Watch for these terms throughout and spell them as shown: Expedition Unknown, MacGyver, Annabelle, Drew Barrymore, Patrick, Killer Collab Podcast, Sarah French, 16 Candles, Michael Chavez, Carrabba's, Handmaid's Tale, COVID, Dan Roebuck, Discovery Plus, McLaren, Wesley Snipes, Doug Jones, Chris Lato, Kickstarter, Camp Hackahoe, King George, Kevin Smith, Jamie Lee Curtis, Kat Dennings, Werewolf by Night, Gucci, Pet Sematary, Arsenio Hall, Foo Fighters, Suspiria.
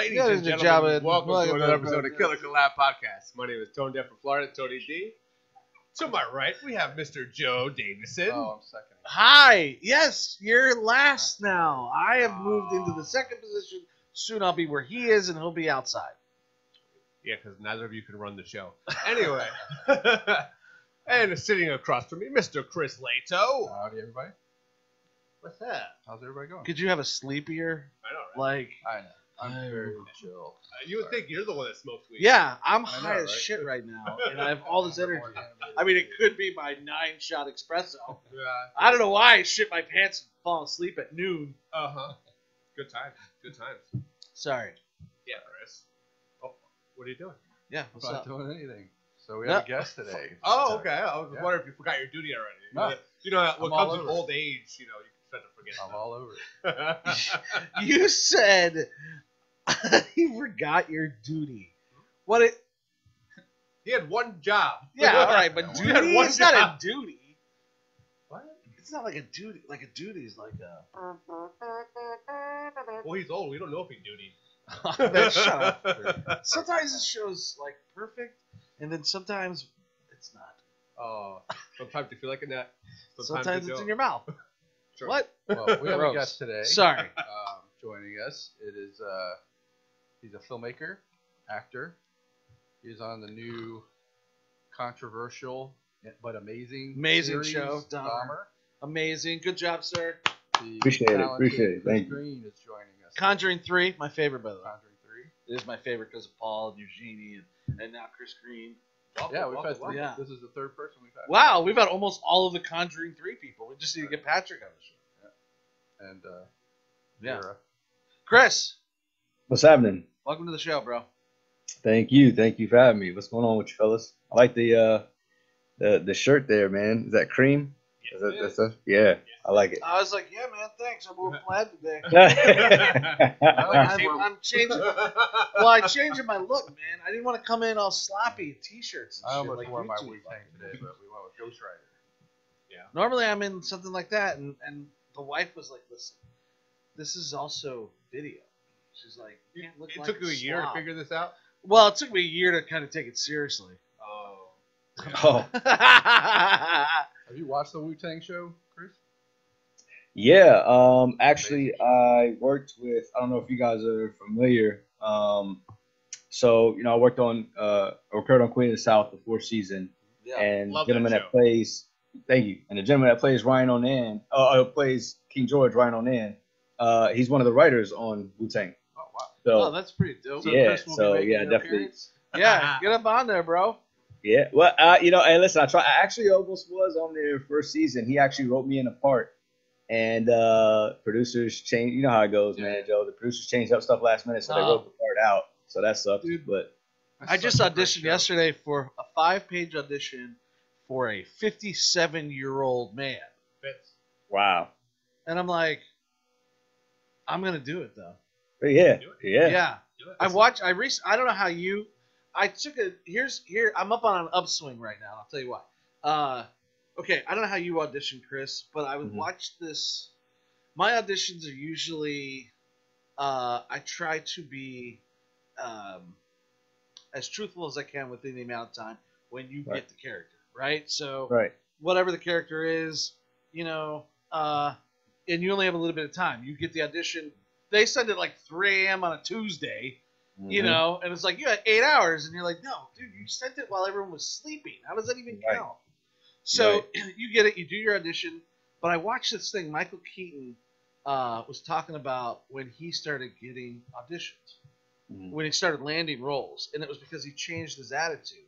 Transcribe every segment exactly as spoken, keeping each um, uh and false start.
Ladies yeah, and gentlemen, welcome to another episode of Killer Collab Podcast. My name is Tone Depp from Florida, Tony D. To my right, we have Mister Joe Davison. Oh, I'm second. Hi. Yes, you're last now. I have oh. moved into the second position. Soon I'll be where he is, and he'll be outside. Yeah, because neither of you can run the show. Anyway. And sitting across from me, Mister Chris Lato. Howdy, everybody. What's that? How's everybody going? Could you have a sleepier? I know, right? Like, I know. I'm very chill. Uh, you would Sorry. think you're the one that smokes weed. Yeah, I'm high know, as right? shit right now, and I have all this energy. I mean, it could be my nine-shot espresso. Yeah. I don't know why I shit my pants and fall asleep at noon. Uh-huh. Good times. Good times. Sorry. Yeah, Chris. Oh, what are you doing? Yeah, what's I'm not up? doing anything. So we have no. a guest today. Oh, okay. I was yeah. wondering if you forgot your duty already. No. You know, what I'm comes with old age, you know, you tend to forget. I'm stuff. all over it. You said... You forgot your duty. What it? He had one job. Yeah, all right, but duty had one it's job. not a duty. What? It's not like a duty. Like a duty is like a. Well, he's old. We don't know if he duty. Shut up. Sometimes the show's like perfect, and then sometimes it's not. Oh, uh, sometimes you feel like a nut. Sometimes, sometimes it's don't. in your mouth. Sure. What? Well, we have a guest today. Sorry. Um, joining us, it is. Uh, He's a filmmaker, actor. He's on the new controversial but amazing amazing show, Dahmer. Amazing. Good job, sir. The appreciate it. Appreciate it. Thank you. Chris Green is joining us. Conjuring three, my favorite, by the way. Conjuring three. It is my favorite because of Paul Eugenie and, and now Chris Green. Welcome, yeah, we've welcome, had three. Yeah. This is the third person we've had. Wow, we've had almost all of the Conjuring three people. We just need right. to get Patrick on the show. Yeah. And uh, yeah. Vera. Chris. What's happening? Welcome to the show, bro. Thank you. Thank you for having me. What's going on with you fellas? I like the uh, the, the shirt there, man. Is that cream? Yes, is that, it is. That's a, yeah, yes. I like it. I was like, yeah, man, thanks. I'm more plaid today. I'm, I'm, I'm changing. Well, I'm changing my look, man. I didn't want to come in all sloppy in T-shirts and I shit. I almost like wore my Wu Tang today, but we went with Ghost Rider. Yeah. Normally, I'm in something like that, and, and the wife was like, listen, this is also video. She's like, it like took you a, a year to figure this out? Well, it took me a year to kind of take it seriously. Oh. oh. Have you watched the Wu Tang show, Chris? Yeah. Um, actually, I worked with, I don't know if you guys are familiar. Um, so, you know, I worked on, uh, occurred on Queen of the South, the fourth season. Yeah, and the gentleman that, that plays, thank you. And the gentleman that plays Ryan Onan, uh, plays King George, Ryan Onan, uh, he's one of the writers on Wu Tang. So, oh, that's pretty dope. So yeah, so yeah, definitely. Yeah, get up on there, bro. Yeah, well, uh, you know, and listen, I try. I actually almost was on the first season. He actually wrote me in a part, and uh, producers change. You know how it goes, yeah. man, Joe. The producers changed up stuff last minute, so oh. they wrote the part out. So that sucked. Dude, but I just auditioned yesterday for a five-page audition for a fifty-seven-year-old man. Fits. Wow. And I'm like, I'm gonna do it though. Yeah, yeah, yeah. I watch. I rec- I don't know how you. I took a. Here's here. I'm up on an upswing right now. I'll tell you why. Uh, okay. I don't know how you auditioned, Chris, but I would mm-hmm. watch this. My auditions are usually. Uh, I try to be, um, as truthful as I can within the amount of time when you right. get the character right. So right. whatever the character is, you know, uh, and you only have a little bit of time. You get the audition. They send it like three a.m. on a Tuesday, mm-hmm. you know, and it's like, you had eight hours, and you're like, no, dude, you sent it while everyone was sleeping. How does that even right. count? So right. you get it, you do your audition, but I watched this thing. Michael Keaton uh, was talking about when he started getting auditions, mm-hmm. when he started landing roles, and it was because he changed his attitude.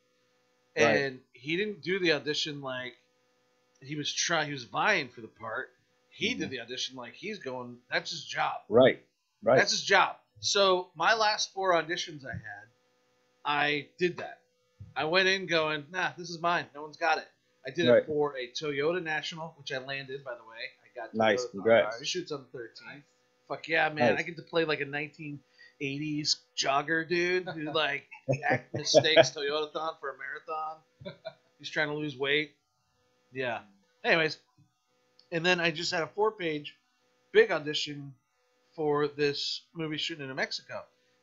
And right. he didn't do the audition like he was trying, he was vying for the part. He mm-hmm. did the audition like he's going, that's his job. Right. Right. That's his job. So my last four auditions I had, I did that. I went in going, nah, this is mine. No one's got it. I did right. it for a Toyota National, which I landed, by the way. I got nice. Congrats. It shoots on the thirteenth. Fuck yeah, man. Nice. I get to play like a nineteen eighties jogger dude who like mistakes Toyota-thon for a marathon. He's trying to lose weight. Yeah. Anyways, and then I just had a four-page big audition for this movie shooting in Mexico.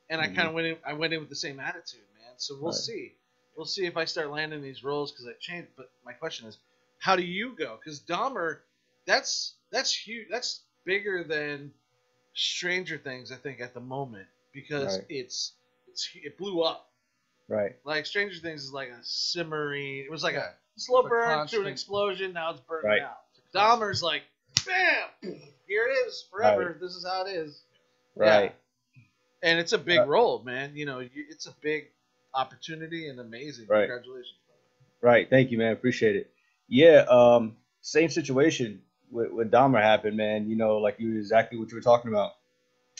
and I mm-hmm. kind of went in. I went in with the same attitude, man. So we'll right. see. We'll see if I start landing these roles because I changed. But my question is, how do you go? Because Dahmer, that's that's huge. That's bigger than Stranger Things, I think, at the moment because right. it's it's it blew up. Right. Like Stranger Things is like a simmering. It was like yeah. a slow it's burn to an explosion. Now it's burning right. out. Dahmer's like, bam! Here it is forever. Right. This is how it is. Right. Yeah. And it's a big right. role, man. You know, you, it's a big opportunity and amazing. Right. Congratulations, brother. Right. Thank you, man. Appreciate it. Yeah. Um. Same situation with, with Dahmer happened, man. You know, like you exactly what you were talking about.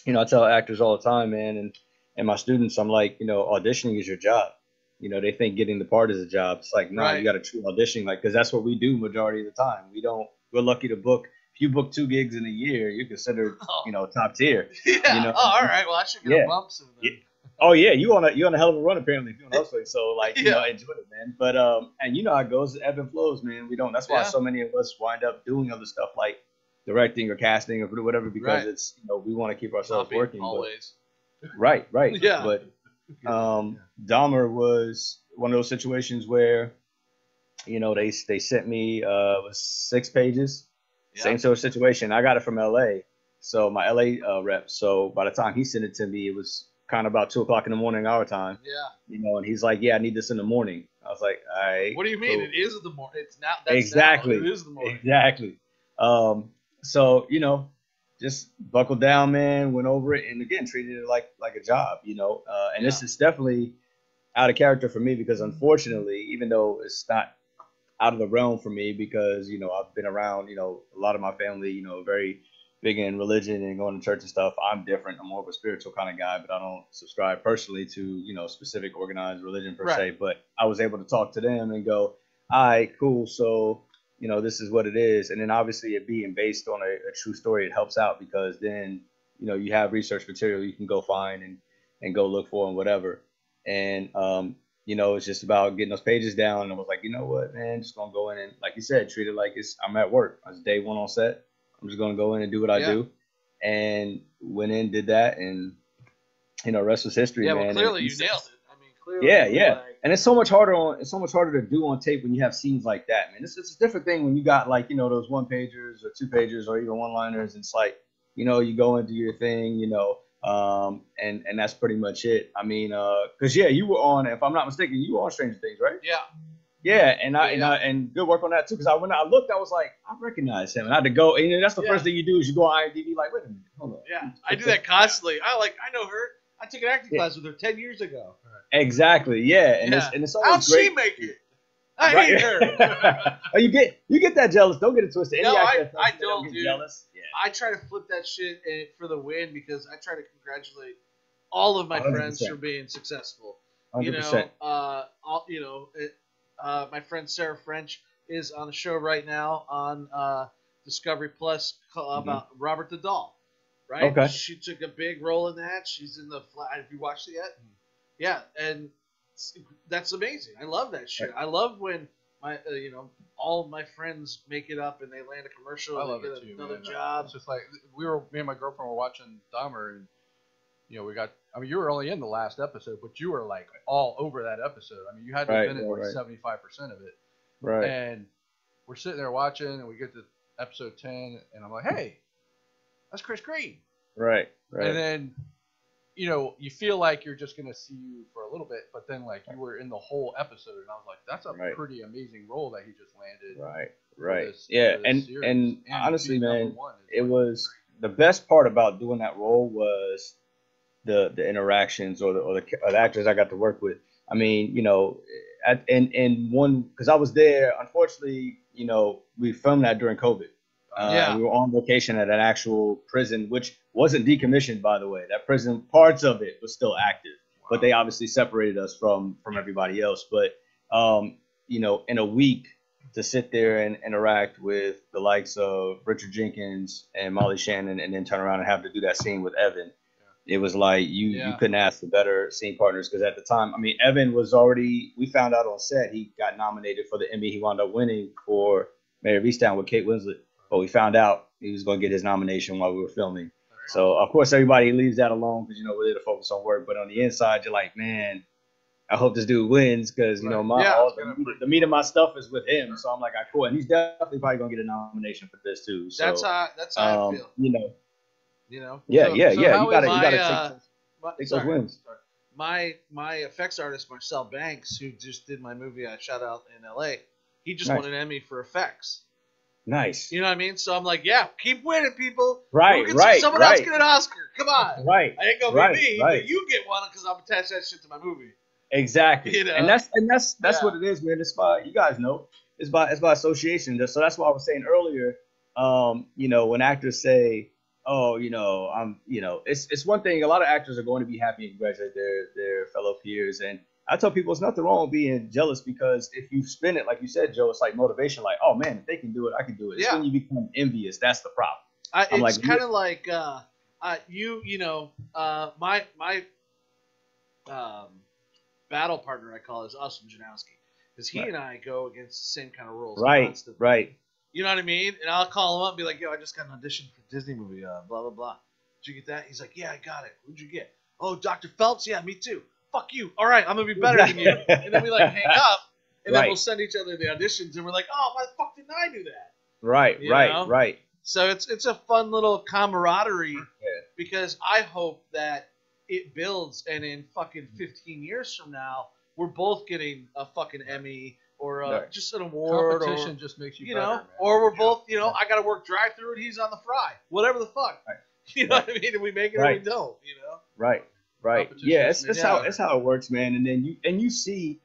You know, I tell actors all the time, man, and and my students, I'm like, you know, auditioning is your job. You know, they think getting the part is a job. It's like, no, nah, right. you got to true audition, like, because that's what we do majority of the time. We don't. We're lucky to book. If you book two gigs in a year, you're considered, oh. you know, top tier. Yeah. You know? Oh, all right. Well, I should get yeah. a bump soon. Yeah. Oh yeah, you on a you on a hell of a run apparently. If you're on Hustling, so like yeah. you know, enjoy it, man. But um, and you know how it goes, ebb and flows, man. We don't. That's why yeah. so many of us wind up doing other stuff like directing or casting or whatever because right. it's you know we want to keep ourselves Copy, working always. But, right, right. yeah. But um, yeah. Dahmer was one of those situations where. You know, they they sent me uh six pages, yeah. same sort of situation. I got it from L A, so my L A uh, rep. So by the time he sent it to me, it was kind of about two o'clock in the morning our time. Yeah. You know, and he's like, "Yeah, I need this in the morning." I was like, "All right." What do you mean? Cool. It is the morning. It's not that's exactly. Now. It is the morning. Exactly. Um. So you know, just buckled down, man. Went over it, and again, treated it like like a job. You know, uh, and yeah. this is definitely out of character for me because unfortunately, even though it's not. Out of the realm for me because, you know, I've been around, you know, a lot of my family, you know, very big in religion and going to church and stuff. I'm different. I'm more of a spiritual kind of guy, but I don't subscribe personally to, you know, specific organized religion per right. se. But I was able to talk to them and go, all right, cool. So, you know, this is what it is. And then obviously it being based on a, a true story, it helps out because then, you know, you have research material you can go find and, and go look for and whatever. And, um, you know, it's just about getting those pages down. And I was like, you know what, man, just going to go in and, like you said, treat it like it's I'm at work. I was day one on set. I'm just going to go in and do what I yeah. do. And went in, did that, and, you know, rest was history, yeah, man. Yeah, well, clearly you nailed it. I mean, clearly. Yeah, yeah. Like, and it's so much harder on it's so much harder to do on tape when you have scenes like that, man. It's, it's a different thing when you got, like, you know, those one-pagers or two-pagers or even one-liners. It's like, you know, you go and do your thing, you know. Um and and that's pretty much it. I mean, uh, cause yeah, you were on. If I'm not mistaken, you were on Stranger Things, right? Yeah. Yeah, and I yeah. and I, and good work on that too. Cause I when I looked, I was like, I recognize him. And I had to go. And that's the yeah. first thing you do is you go on I M D B, like, wait a minute, hold on. Yeah, I do that constantly. I like, I know her. I took an acting yeah. class with her ten years ago. Exactly. Yeah, and yeah. it's and it's always How'd great. How'd she make it? I right. hate her. Oh, you get you get that jealous. Don't get it twisted. Any no, I, I don't, don't get jealous. Yeah. I try to flip that shit for the win because I try to congratulate all of my one hundred percent friends for being successful. one hundred percent You know, uh, all, you know, it, uh, my friend Sarah French is on a show right now on uh, Discovery Plus about mm-hmm. Robert the Doll. Right? Okay. She took a big role in that. She's in the. Fly, have you watched it yet? Yeah, and. That's amazing. I love that shit. Right. I love when my, uh, you know, all of my friends make it up and they land a commercial. I love and they get it too, another man. job. It's just like we were, me and my girlfriend were watching Dahmer, and you know, we got. I mean, you were only in the last episode, but you were like all over that episode. I mean, you had to right, have been in like seventy-five percent of it. Right. And we're sitting there watching, and we get to episode ten, and I'm like, hey, that's Chris Green. Right. Right. And then. You know, you feel like you're just gonna see you for a little bit, but then like you were in the whole episode, and I was like, "That's a right. pretty amazing role that he just landed." Right, right, this, yeah, and, and and honestly, man, it like, was the best part about doing that role was the the interactions or the or the, or the actors I got to work with. I mean, you know, at, and and one because I was there. Unfortunately, you know, we filmed that during COVID. Uh, yeah. We were on location at an actual prison, which wasn't decommissioned, by the way. That prison, parts of it was still active, wow. but they obviously separated us from from everybody else. But, um, you know, in a week to sit there and interact with the likes of Richard Jenkins and Molly Shannon and then turn around and have to do that scene with Evan. Yeah. It was like you, yeah. you couldn't ask for better scene partners because at the time, I mean, Evan was already – we found out on set he got nominated for the Emmy. He wound up winning for Mayor of Easttown with Kate Winslet. But we found out he was going to get his nomination while we were filming. So of course everybody leaves that alone because you know we're there to focus on work. But on the inside, you're like, man, I hope this dude wins because you know my yeah, all, the, the meat of my stuff is with him. So I'm like, I cool, and he's definitely probably gonna get a nomination for this too. So, that's how that's how um, I feel. You know. You know. Yeah, so, yeah, so yeah. You gotta my, you gotta uh, take, my, take sorry, those wins. Sorry. My my effects artist Marcel Banks, who just did my movie I shot out in L A, he just nice. won an Emmy for effects. Nice. You know what I mean? So I'm like, yeah, keep winning, people. Right, we'll right, Someone right. else get an Oscar. Come on. Right. I ain't gonna right, be me, right. but you get one because I'm attached that shit to my movie. Exactly. You know? And that's and that's that's yeah. what it is, man. It's by you guys know. It's by it's by association. So that's why I was saying earlier. Um, you know, when actors say, oh, you know, I'm, you know, it's it's one thing. A lot of actors are going to be happy and congratulate their their fellow peers. And I tell people it's nothing wrong with being jealous because if you spin it, like you said, Joe, it's like motivation. Like, oh man, if they can do it, I can do it. It's yeah. when you become envious that's the problem. I, I'm it's like, kind of like uh, uh, you, you know, uh, my my um, battle partner I call is Austin Janowski because he right. and I go against the same kind of rules. Right, constantly. right. You know what I mean? And I'll call him up and be like, yo, I just got an audition for a Disney movie, uh, blah, blah, blah. Did you get that? He's like, yeah, I got it. Who'd you get? Oh, Doctor Phelps? Yeah, me too. Fuck you. All right, I'm going to be better than you. And then we, like, hang up, and right. then we'll send each other the auditions, and we're like, oh, why the fuck didn't I do that? Right, you right, know? right. So it's it's a fun little camaraderie yeah. because I hope that it builds, and in fucking fifteen years from now, we're both getting a fucking Emmy or uh, right. just an award. Competition or, just makes you, you better, know, man. Or we're yeah. both, you know, yeah. I got to work drive-through and he's on the fry. Whatever the fuck. Right. You know right. what I mean? And we make it right. or we don't, you know? Right, right. Yeah, it's, it's, how, it's how it works, man. And then you and you see,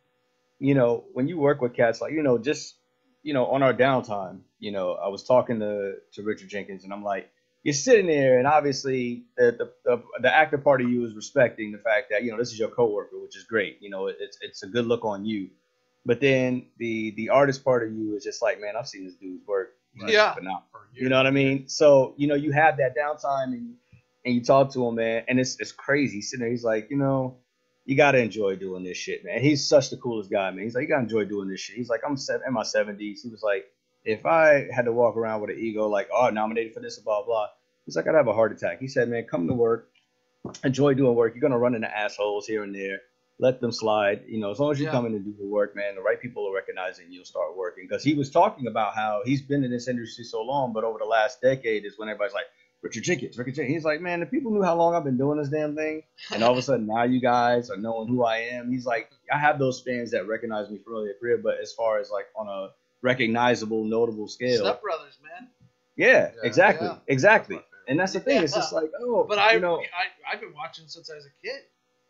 you know, when you work with cats, like, you know, just, you know, on our downtime, you know, I was talking to, to Richard Jenkins and I'm like, you're sitting there and obviously the, the, the, the actor part of you is respecting the fact that, you know, this is your coworker, which is great. You know, it, it's it's a good look on you. But then the the artist part of you is just like, man, I've seen this dude's work, right? yeah, but not for you. You know what I mean? So you know, you have that downtime and and you talk to him, man, and it's it's crazy. He's sitting there, he's like, you know, you gotta enjoy doing this shit, man. He's such the coolest guy, man. He's like, you gotta enjoy doing this shit. He's like, I'm seven, in my seventies. He was like, if I had to walk around with an ego, like, oh, nominated for this, blah blah. He's like, I'd have a heart attack. He said, man, come to work, enjoy doing work. You're gonna run into assholes here and there. Let them slide, you know, as long as you yeah. come in and do the work, man, the right people will recognize it and you'll start working. Because he was talking about how he's been in this industry so long, but over the last decade is when everybody's like, Richard Jenkins, Richard Jenkins. He's like, man, if people knew how long I've been doing this damn thing, and all of a sudden now you guys are knowing who I am. He's like, I have those fans that recognize me for early career, but as far as like on a recognizable, notable scale. Step Brothers, man. Yeah, yeah exactly, yeah. exactly. And that's the thing. Yeah. It's just like, oh. But I, you know, I, I've been watching since I was a kid.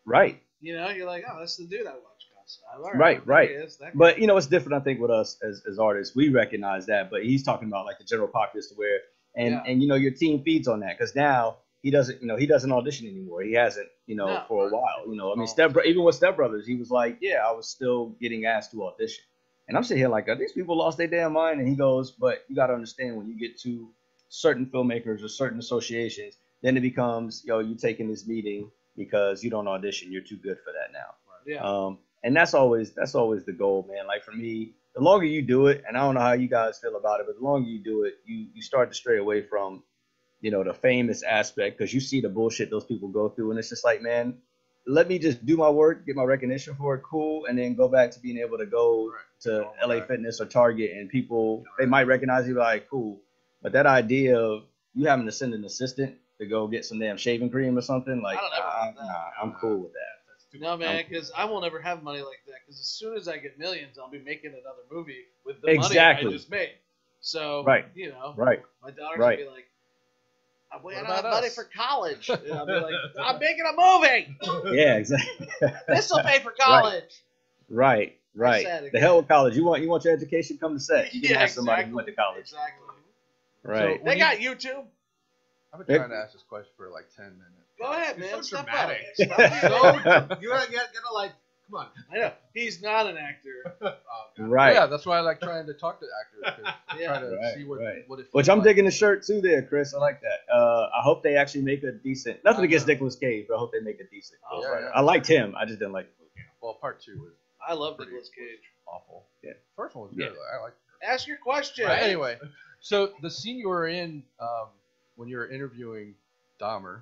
Right. You know, you're like, oh, that's the dude I watch constantly. Right, right. Is, but, you know, it's different, I think, with us as, as artists. We recognize that. But he's talking about, like, the general populace to where and, yeah. and, you know, your team feeds on that. Because now he doesn't, you know, he doesn't audition anymore. He hasn't, you know, no, for a while. You know, I mean, Step even with Step Brothers, he was like, yeah, I was still getting asked to audition. And I'm sitting here like, oh, these people lost their damn mind. And he goes, but you got to understand when you get to certain filmmakers or certain associations, then it becomes, yo, you taking this meeting because you don't audition, you're too good for that now. Yeah. Um, and that's always that's always the goal, man. Like for me, the longer you do it, and I don't know how you guys feel about it, but the longer you do it, you you start to stray away from, you know, the famous aspect because you see the bullshit those people go through, and it's just like, man, let me just do my work, get my recognition for it, cool, and then go back to being able to go right. to oh, L A right. Fitness or Target, and people right. they might recognize you, like, cool, but that idea of you having to send an assistant to go get some damn shaving cream or something, like, I don't ever uh, nah, I'm cool with that. No, man, because I won't ever have money like that. Because as soon as I get millions, I'll be making another movie with the exactly. money I just made. So, right. you know, right. my daughter right. will be like, I'm waiting on money for college. And I'll be like, I'm making a movie. Yeah, exactly. This will pay for college. Right, right. right. The hell with college. You want you want your education? Come to set. You can yeah, have exactly. somebody who went to college. Exactly. Right. So they you, got YouTube. I've been trying to ask this question for like ten minutes. Go ahead, man. So Step dramatic. Up. So, you gotta, gotta like, come on. I know he's not an actor. Oh, right. Yeah, that's why I like trying to talk to actors. Yeah. Try to right, see what, right. what it Which I'm like. Digging the shirt too, there, Chris. I like that. Uh, I hope they actually make a decent. Nothing against Nicolas Cage, but I hope they make a decent. Oh, yeah, yeah. I liked him. I just didn't like. Him. Well, part two was. I love Nicolas Cage. Awful. Yeah. First one was good. Yeah. I like. Ask your question. Right. Anyway, so the scene you were in. Um, When you were interviewing Dahmer.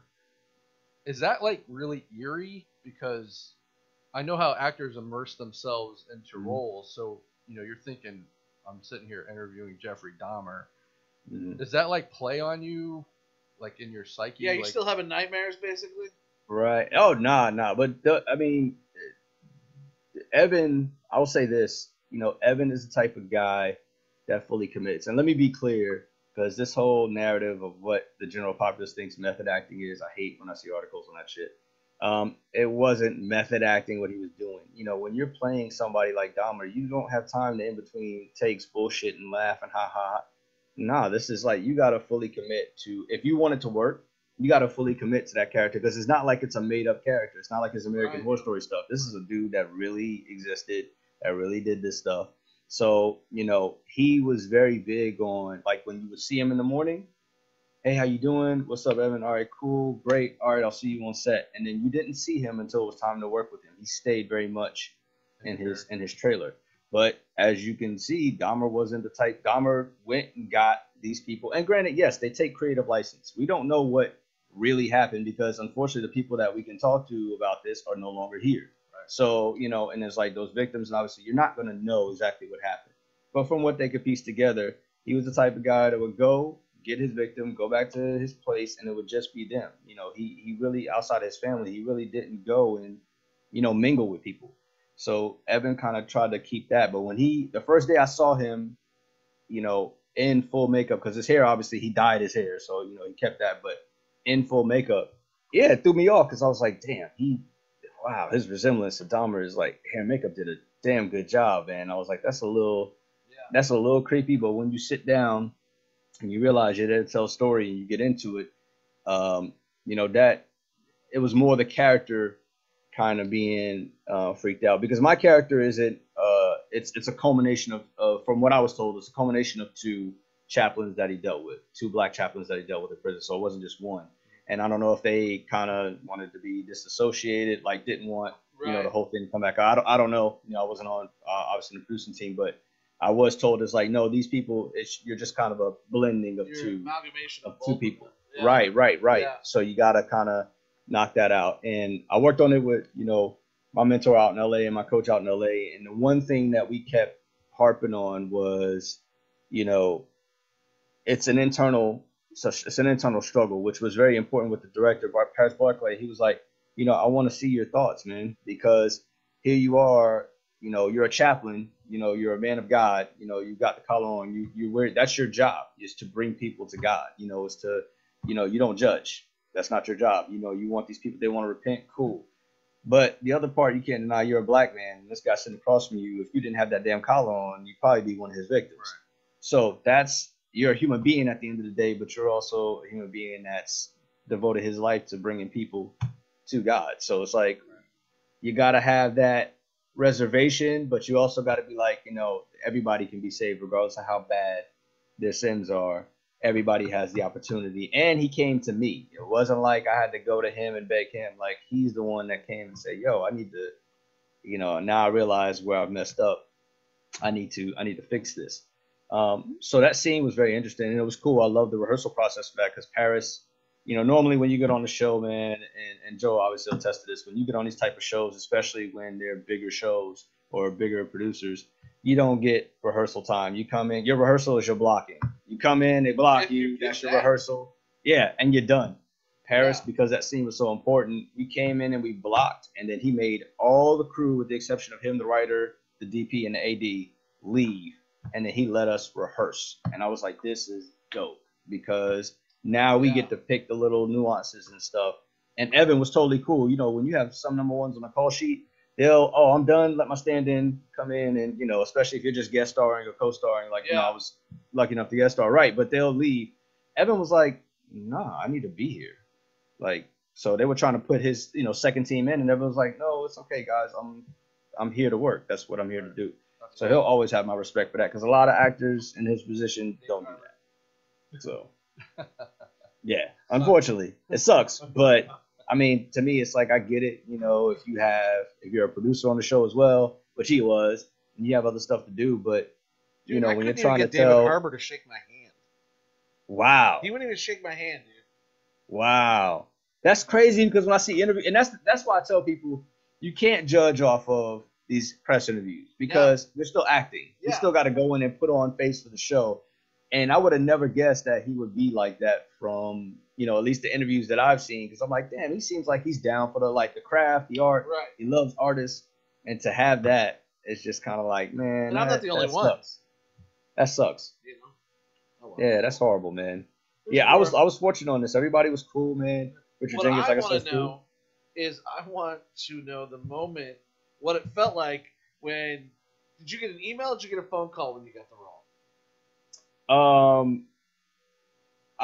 Is that like really eerie? Because I know how actors immerse themselves into mm-hmm. roles. So, you know, you're thinking, I'm sitting here interviewing Jeffrey Dahmer. Mm-hmm. Does that like play on you, like in your psyche? Yeah, you like... still having nightmares basically. Right. Oh, nah, nah. But the, I mean, Evan, I'll say this, you know, Evan is the type of guy that fully commits. And let me be clear, because this whole narrative of what the general populace thinks method acting is, I hate when I see articles on that shit. Um, it wasn't method acting what he was doing. You know, when you're playing somebody like Dahmer, you don't have time to in between takes bullshit and laugh and ha ha. Nah, this is like, you got to fully commit to, if you want it to work, you got to fully commit to that character, because it's not like it's a made up character. It's not like it's American right. Horror Story stuff. This is a dude that really existed, that really did this stuff. So, you know, he was very big on, like, when you would see him in the morning, hey, how you doing? What's up, Evan? All right, cool, great. All right, I'll see you on set. And then you didn't see him until it was time to work with him. He stayed very much in his in his trailer. But as you can see, Dahmer wasn't the type. Dahmer went and got these people. And granted, yes, they take creative license. We don't know what really happened, because unfortunately the people that we can talk to about this are no longer here. So, you know, and it's like those victims, and obviously you're not going to know exactly what happened. But from what they could piece together, he was the type of guy that would go get his victim, go back to his place, and it would just be them. You know, he, he really, outside his family, he really didn't go and, you know, mingle with people. So Evan kind of tried to keep that. But when he, the first day I saw him, you know, in full makeup, because his hair, obviously he dyed his hair. So, you know, he kept that, but in full makeup, yeah, it threw me off, because I was like, damn, he. Wow, his resemblance to Dahmer is like, hair and makeup did a damn good job, man. I was like, that's a little, yeah. that's a little creepy. But when you sit down and you realize you're there to tell a story and you get into it, um, you know, that it was more the character kind of being uh, freaked out, because my character isn't. Uh, it's it's a culmination of, of, from what I was told, it's a culmination of two chaplains that he dealt with, two black chaplains that he dealt with in prison. So it wasn't just one. And I don't know if they kind of wanted to be disassociated, like didn't want, right. you know, the whole thing to come back. I don't, I don't know. You know, I wasn't on, uh, obviously, the producing team, but I was told it's like, no, these people, it's, you're just kind of a blending of Your two, amalgamation of two people. Yeah. Right, right, right. Yeah. So you got to kind of knock that out. And I worked on it with, you know, my mentor out in L A and my coach out in L A. And the one thing that we kept harping on was, you know, it's an internal So it's an internal struggle, which was very important with the director, Paris Barclay. He was like, you know, I want to see your thoughts, man, because here you are, you know, you're a chaplain, you know, you're a man of God, you know, you've got the collar on, you you wear, that's your job, is to bring people to God, you know, is to, you know, you don't judge. That's not your job. You know, you want these people, they want to repent, cool. But the other part, you can't deny you're a black man, and this guy sitting across from you, if you didn't have that damn collar on, you'd probably be one of his victims. Right. So that's, you're a human being at the end of the day, but you're also a human being that's devoted his life to bringing people to God. So it's like, you got to have that reservation, but you also got to be like, you know, everybody can be saved regardless of how bad their sins are. Everybody has the opportunity. And he came to me. It wasn't like I had to go to him and beg him. Like, he's the one that came and said, yo, I need to, you know, now I realize where I've messed up. I need to, I need to fix this. Um, so that scene was very interesting, and it was cool. I love the rehearsal process for that, because Paris, you know, normally when you get on the show, man, and, and Joe obviously will attest to this, when you get on these type of shows, especially when they're bigger shows or bigger producers, you don't get rehearsal time. You come in, your rehearsal is your blocking. You come in, they block you, that's your rehearsal. Yeah, and you're done. Paris, yeah. because that scene was so important, we came in and we blocked, and then he made all the crew, with the exception of him, the writer, the D P, and the A D, leave. And then he let us rehearse. And I was like, this is dope, because now we yeah. get to pick the little nuances and stuff. And Evan was totally cool. You know, when you have some number ones on a call sheet, they'll, oh, I'm done. Let my stand-in come in. And, you know, especially if you're just guest starring or co-starring, like, yeah. you know, I was lucky enough to guest star. Right. But they'll leave. Evan was like, nah, I need to be here. Like, so they were trying to put his, you know, second team in. And Evan was like, no, it's okay, guys. I'm, I'm here to work. That's what I'm here to do. So he'll always have my respect for that, because a lot of actors in his position don't do that. So, yeah, unfortunately, it sucks. But, I mean, to me, it's like, I get it, you know, if you have, if you're a producer on the show as well, which he was, and you have other stuff to do, but, you dude, know, I when you're trying even get to David tell. David Harbour to shake my hand. Wow. He wouldn't even shake my hand, dude. Wow. That's crazy, because when I see interviews, and that's that's why I tell people you can't judge off of these press interviews, because yeah. they're still acting. Yeah. You still got to go in and put on face for the show. And I would have never guessed that he would be like that from, you know, at least the interviews that I've seen. Because I'm like, damn, he seems like he's down for the like the craft, the art. Right. He loves artists. And to have that, it's just kind of like, man. And I'm not the only one. That sucks. You know? Oh, wow. Yeah, that's horrible, man. There's yeah, more. I was I was fortunate on this. Everybody was cool, man. Richard what Jenkins, I like I said, cool. Is I want to know the moment, what it felt like when – did you get an email or did you get a phone call when you got the role? Um,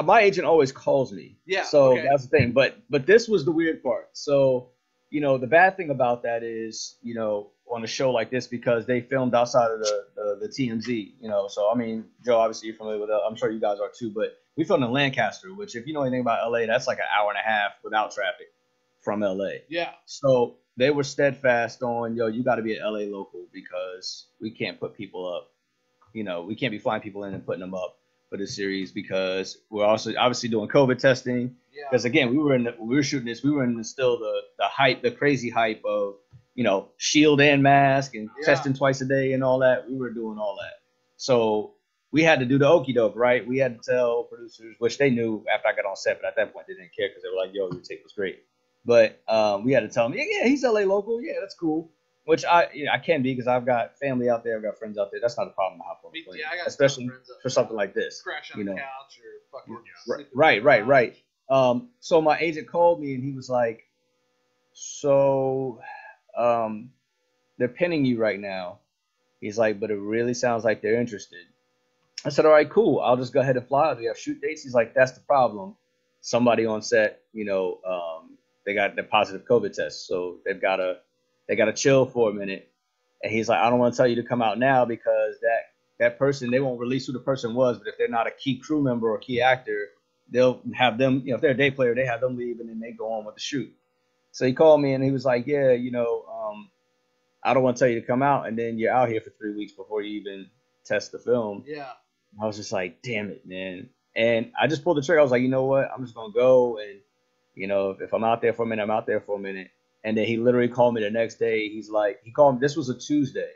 my agent always calls me. Yeah. So okay. that's the thing. But but this was the weird part. So, you know, the bad thing about that is, you know, on a show like this, because they filmed outside of the the, the T M Z, you know. So I mean, Joe, obviously you're familiar with that. I'm sure you guys are too. But we filmed in Lancaster, which if you know anything about L A, that's like an hour and a half without traffic from L A. Yeah. So they were steadfast on, yo, you got to be an L A local because we can't put people up. You know, we can't be flying people in and putting them up for this series because we're also obviously doing COVID testing. Because yeah. again, we were in the, we were shooting this, we were in the, still the the hype, the crazy hype of, you know, shield and mask and yeah. testing twice a day and all that. We were doing all that, so we had to do the okie doke, right? We had to tell producers, which they knew after I got on set, but at that point they didn't care because they were like, "Yo, your tape was great." But um, we had to tell them, "Yeah, yeah, he's L A local. Yeah, that's cool." Which I you know, I can be because I've got family out there, I've got friends out there. That's not a problem to hop on. Yeah, I got especially for something like this. Crash on you know. the couch or fucking right, right, right, right. Um, so my agent called me and he was like, "So, um, they're pinning you right now." He's like, "But it really sounds like they're interested." I said, "All right, cool. I'll just go ahead and fly. We have shoot dates." He's like, "That's the problem. Somebody on set, you know, um, they got the positive COVID test, so they've got a." They got to chill for a minute. And he's like, I don't want to tell you to come out now because that that person, they won't release who the person was. But if they're not a key crew member or key actor, they'll have them, you know, if they're a day player, they have them leave and then they go on with the shoot. So he called me and he was like, yeah, you know, um, I don't want to tell you to come out. And then you're out here for three weeks before you even test the film. Yeah. I was just like, damn it, man. And I just pulled the trigger. I was like, you know what? I'm just going to go. And, you know, if, if I'm out there for a minute, I'm out there for a minute. And then he literally called me the next day. He's like, he called me, this was a Tuesday.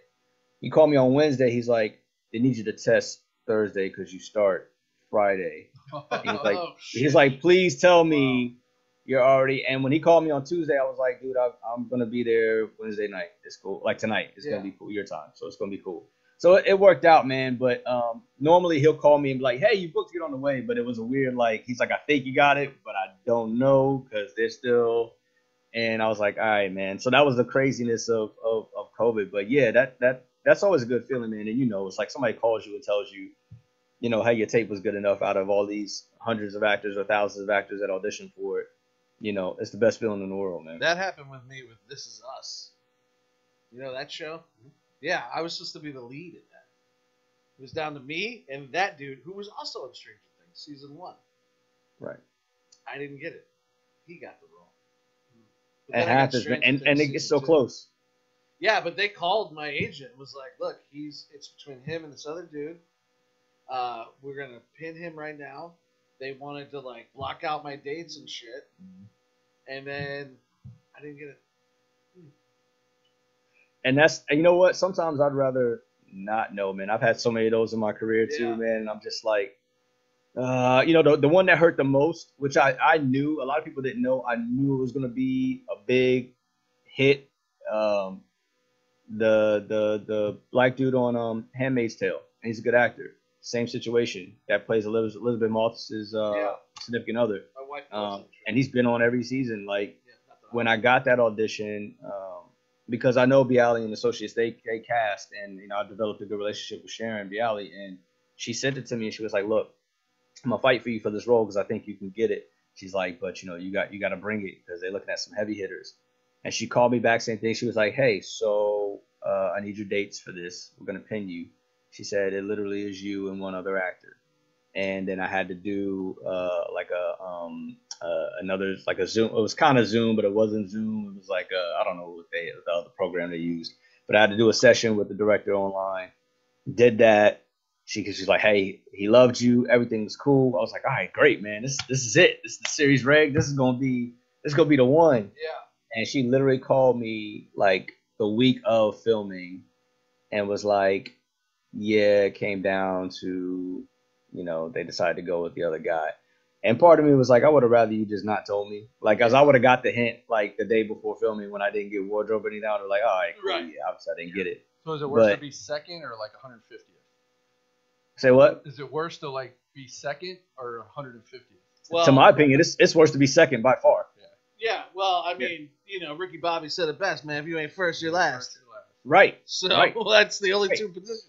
He called me on Wednesday. He's like, they need you to test Thursday because you start Friday. And he's like, oh, he's like, please tell me wow. you're already. And when he called me on Tuesday, I was like, dude, I, I'm going to be there Wednesday night. It's cool. Like tonight, it's yeah. going to be cool. Your time. So it's going to be cool. So it, it worked out, man. But um, normally he'll call me and be like, hey, you booked it on the way. But it was a weird, like, he's like, I think you got it, but I don't know because they're still. And I was like, all right, man. So that was the craziness of, of of COVID. But yeah, that that that's always a good feeling, man. And you know, it's like somebody calls you and tells you, you know, hey, your tape was good enough out of all these hundreds of actors or thousands of actors that auditioned for it. You know, it's the best feeling in the world, man. That happened with me with This Is Us. You know that show? Yeah, I was supposed to be the lead in that. It was down to me and that dude who was also in Stranger Things season one. Right. I didn't get it. He got the role. It happens, man. And, and it gets so close. Yeah, but they called my agent and was like, look, he's it's between him and this other dude. Uh, we're going to pin him right now. They wanted to, like, block out my dates and shit. And then I didn't get it. And that's – you know what? Sometimes I'd rather not know, man. I've had so many of those in my career too, yeah. man. And I'm just like Uh, you know, the, the one that hurt the most, which I, I knew, a lot of people didn't know, I knew it was going to be a big hit. Um, the the the black dude on um, Handmaid's Tale, and he's a good actor. Same situation. That plays Elizabeth, Elizabeth Maltz's uh, yeah. significant other. My wife um, it, and he's been on every season. Like, yeah, when I got that audition, um, because I know Bialy and Associates, they, they cast, and, you know, I developed a good relationship with Sharon Bialy, and she sent it to me, and she was like, look, I'm gonna fight for you for this role because I think you can get it. She's like, but you know, you got you got to bring it because they're looking at some heavy hitters. And she called me back, same thing. She was like, hey, so uh, I need your dates for this. We're gonna pin you. She said it literally is you and one other actor. And then I had to do uh, like a um, uh, another like a Zoom. It was kind of Zoom, but it wasn't Zoom. It was like a, I don't know what they the other program they used. But I had to do a session with the director online. Did that. she she's like, hey, he loved you, everything's cool. I was like, all right, great, man. This this is it. This is the series reg. This is gonna be this is gonna be the one. Yeah. And she literally called me like the week of filming and was like, yeah, it came down to, you know, they decided to go with the other guy. And part of me was like, I would have rather you just not told me. Like, because I would have got the hint, like, the day before filming when I didn't get wardrobe or anything. I would have like, all right, cool. Right. Yeah, obviously I didn't yeah. get it. So is it worse but, to be second or, like, one hundred fiftieth? Say what? Is it worse to, like, be second or one hundred fiftieth? Well, to my opinion, it's, it's worse to be second by far. Yeah, yeah well, I mean, yeah. you know, Ricky Bobby said it best, man. If you ain't first, you're last. First, you're last. Right. So right. Well, that's the only right. two positions.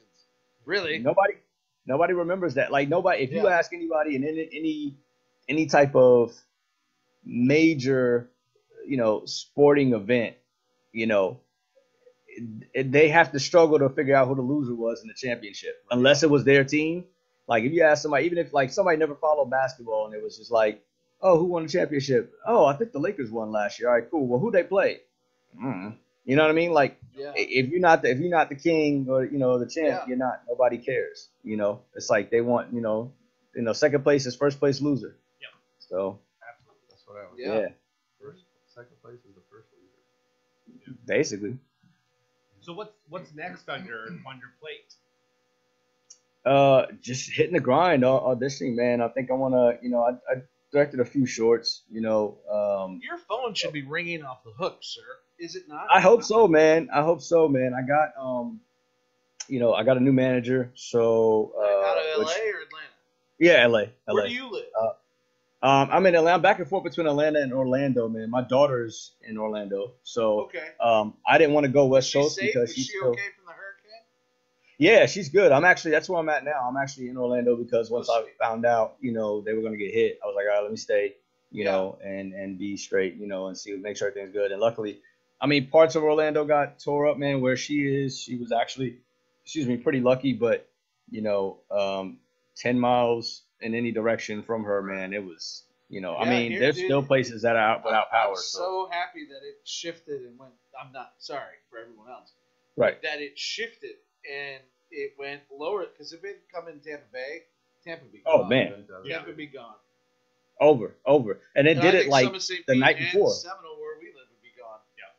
Really. Nobody nobody remembers that. Like, nobody – if yeah. you ask anybody in any, any – any type of major, you know, sporting event, you know, it, it, they have to struggle to figure out who the loser was in the championship, unless it was their team. Like, if you ask somebody, even if, like, somebody never followed basketball and it was just like, oh, who won the championship? Oh, I think the Lakers won last year. All right, cool. Well, who they play? Mm. You know what I mean? Like, yeah. if you're not the, if you're not the king or, you know, the champ, yeah. you're not. Nobody cares. You know, it's like they want, you know, you know, second place is first place loser. So absolutely, that's what I was. Yeah. yeah. First, second place is the first loser. Yeah. Basically. So what's what's next on your on your plate? Uh, just hitting the grind, auditioning, man. I think I wanna, you know, I, I directed a few shorts, you know. Um, your phone should be ringing off the hook, sir. Is it not? I hope so, man. I hope so, man. I got um, you know, I got a new manager, so. Uh, out of L A which, or Atlanta? Yeah, L A. L A. Where do you live? Uh, Um, I'm in Atlanta. I'm back and forth between Atlanta and Orlando, man. My daughter's in Orlando, so okay. um, I didn't want to go West Coast because she's still okay from the hurricane. Yeah, she's good. I'm actually that's where I'm at now. I'm actually in Orlando because once I found out, you know, they were gonna get hit, I was like, all right, let me stay, you yeah. know, and and be straight, you know, and see, make sure everything's good. And luckily, I mean, parts of Orlando got tore up, man. Where she is, she was actually, excuse me, pretty lucky, but you know, um, ten miles. In any direction from her, man, it was, you know, yeah, I mean, here, there's dude, still places that are without power. I'm so, so happy that it shifted and went, I'm not sorry for everyone else. Right. That it shifted and it went lower because if it come in Tampa Bay, Tampa be gone. Oh, man. Yeah. Tampa be gone. Over, over. And it and did it like the night before. Seminole, where we live, would be gone. Yeah.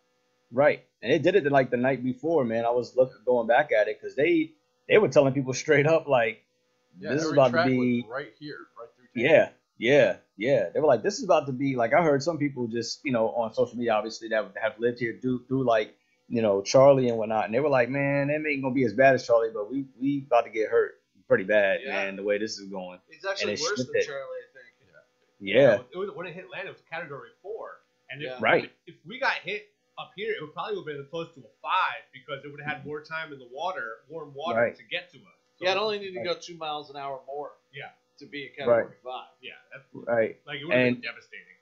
Right. And it did it like the night before, man. I was looking, going back at it because they, they were telling people straight up, like, yeah, this is about to be right here, right through. Yeah, yeah, yeah. They were like, this is about to be like, I heard some people just, you know, on social media, obviously, that have lived here do through like, you know, Charlie and whatnot. And they were like, man, it ain't going to be as bad as Charlie, but we, we about to get hurt pretty bad, yeah. man, the way this is going. It's actually it worse than it. Charlie, I think. Yeah. yeah. You know, when it hit Atlanta, it was category four. And if, yeah. right. if we got hit up here, it would probably have been close to a five because it would have had more time in the water, warm water right. to get to us. So, yeah, it only needed to go two miles an hour more. Yeah, to be a category right. five. Yeah, that's right. Like it would have been devastating.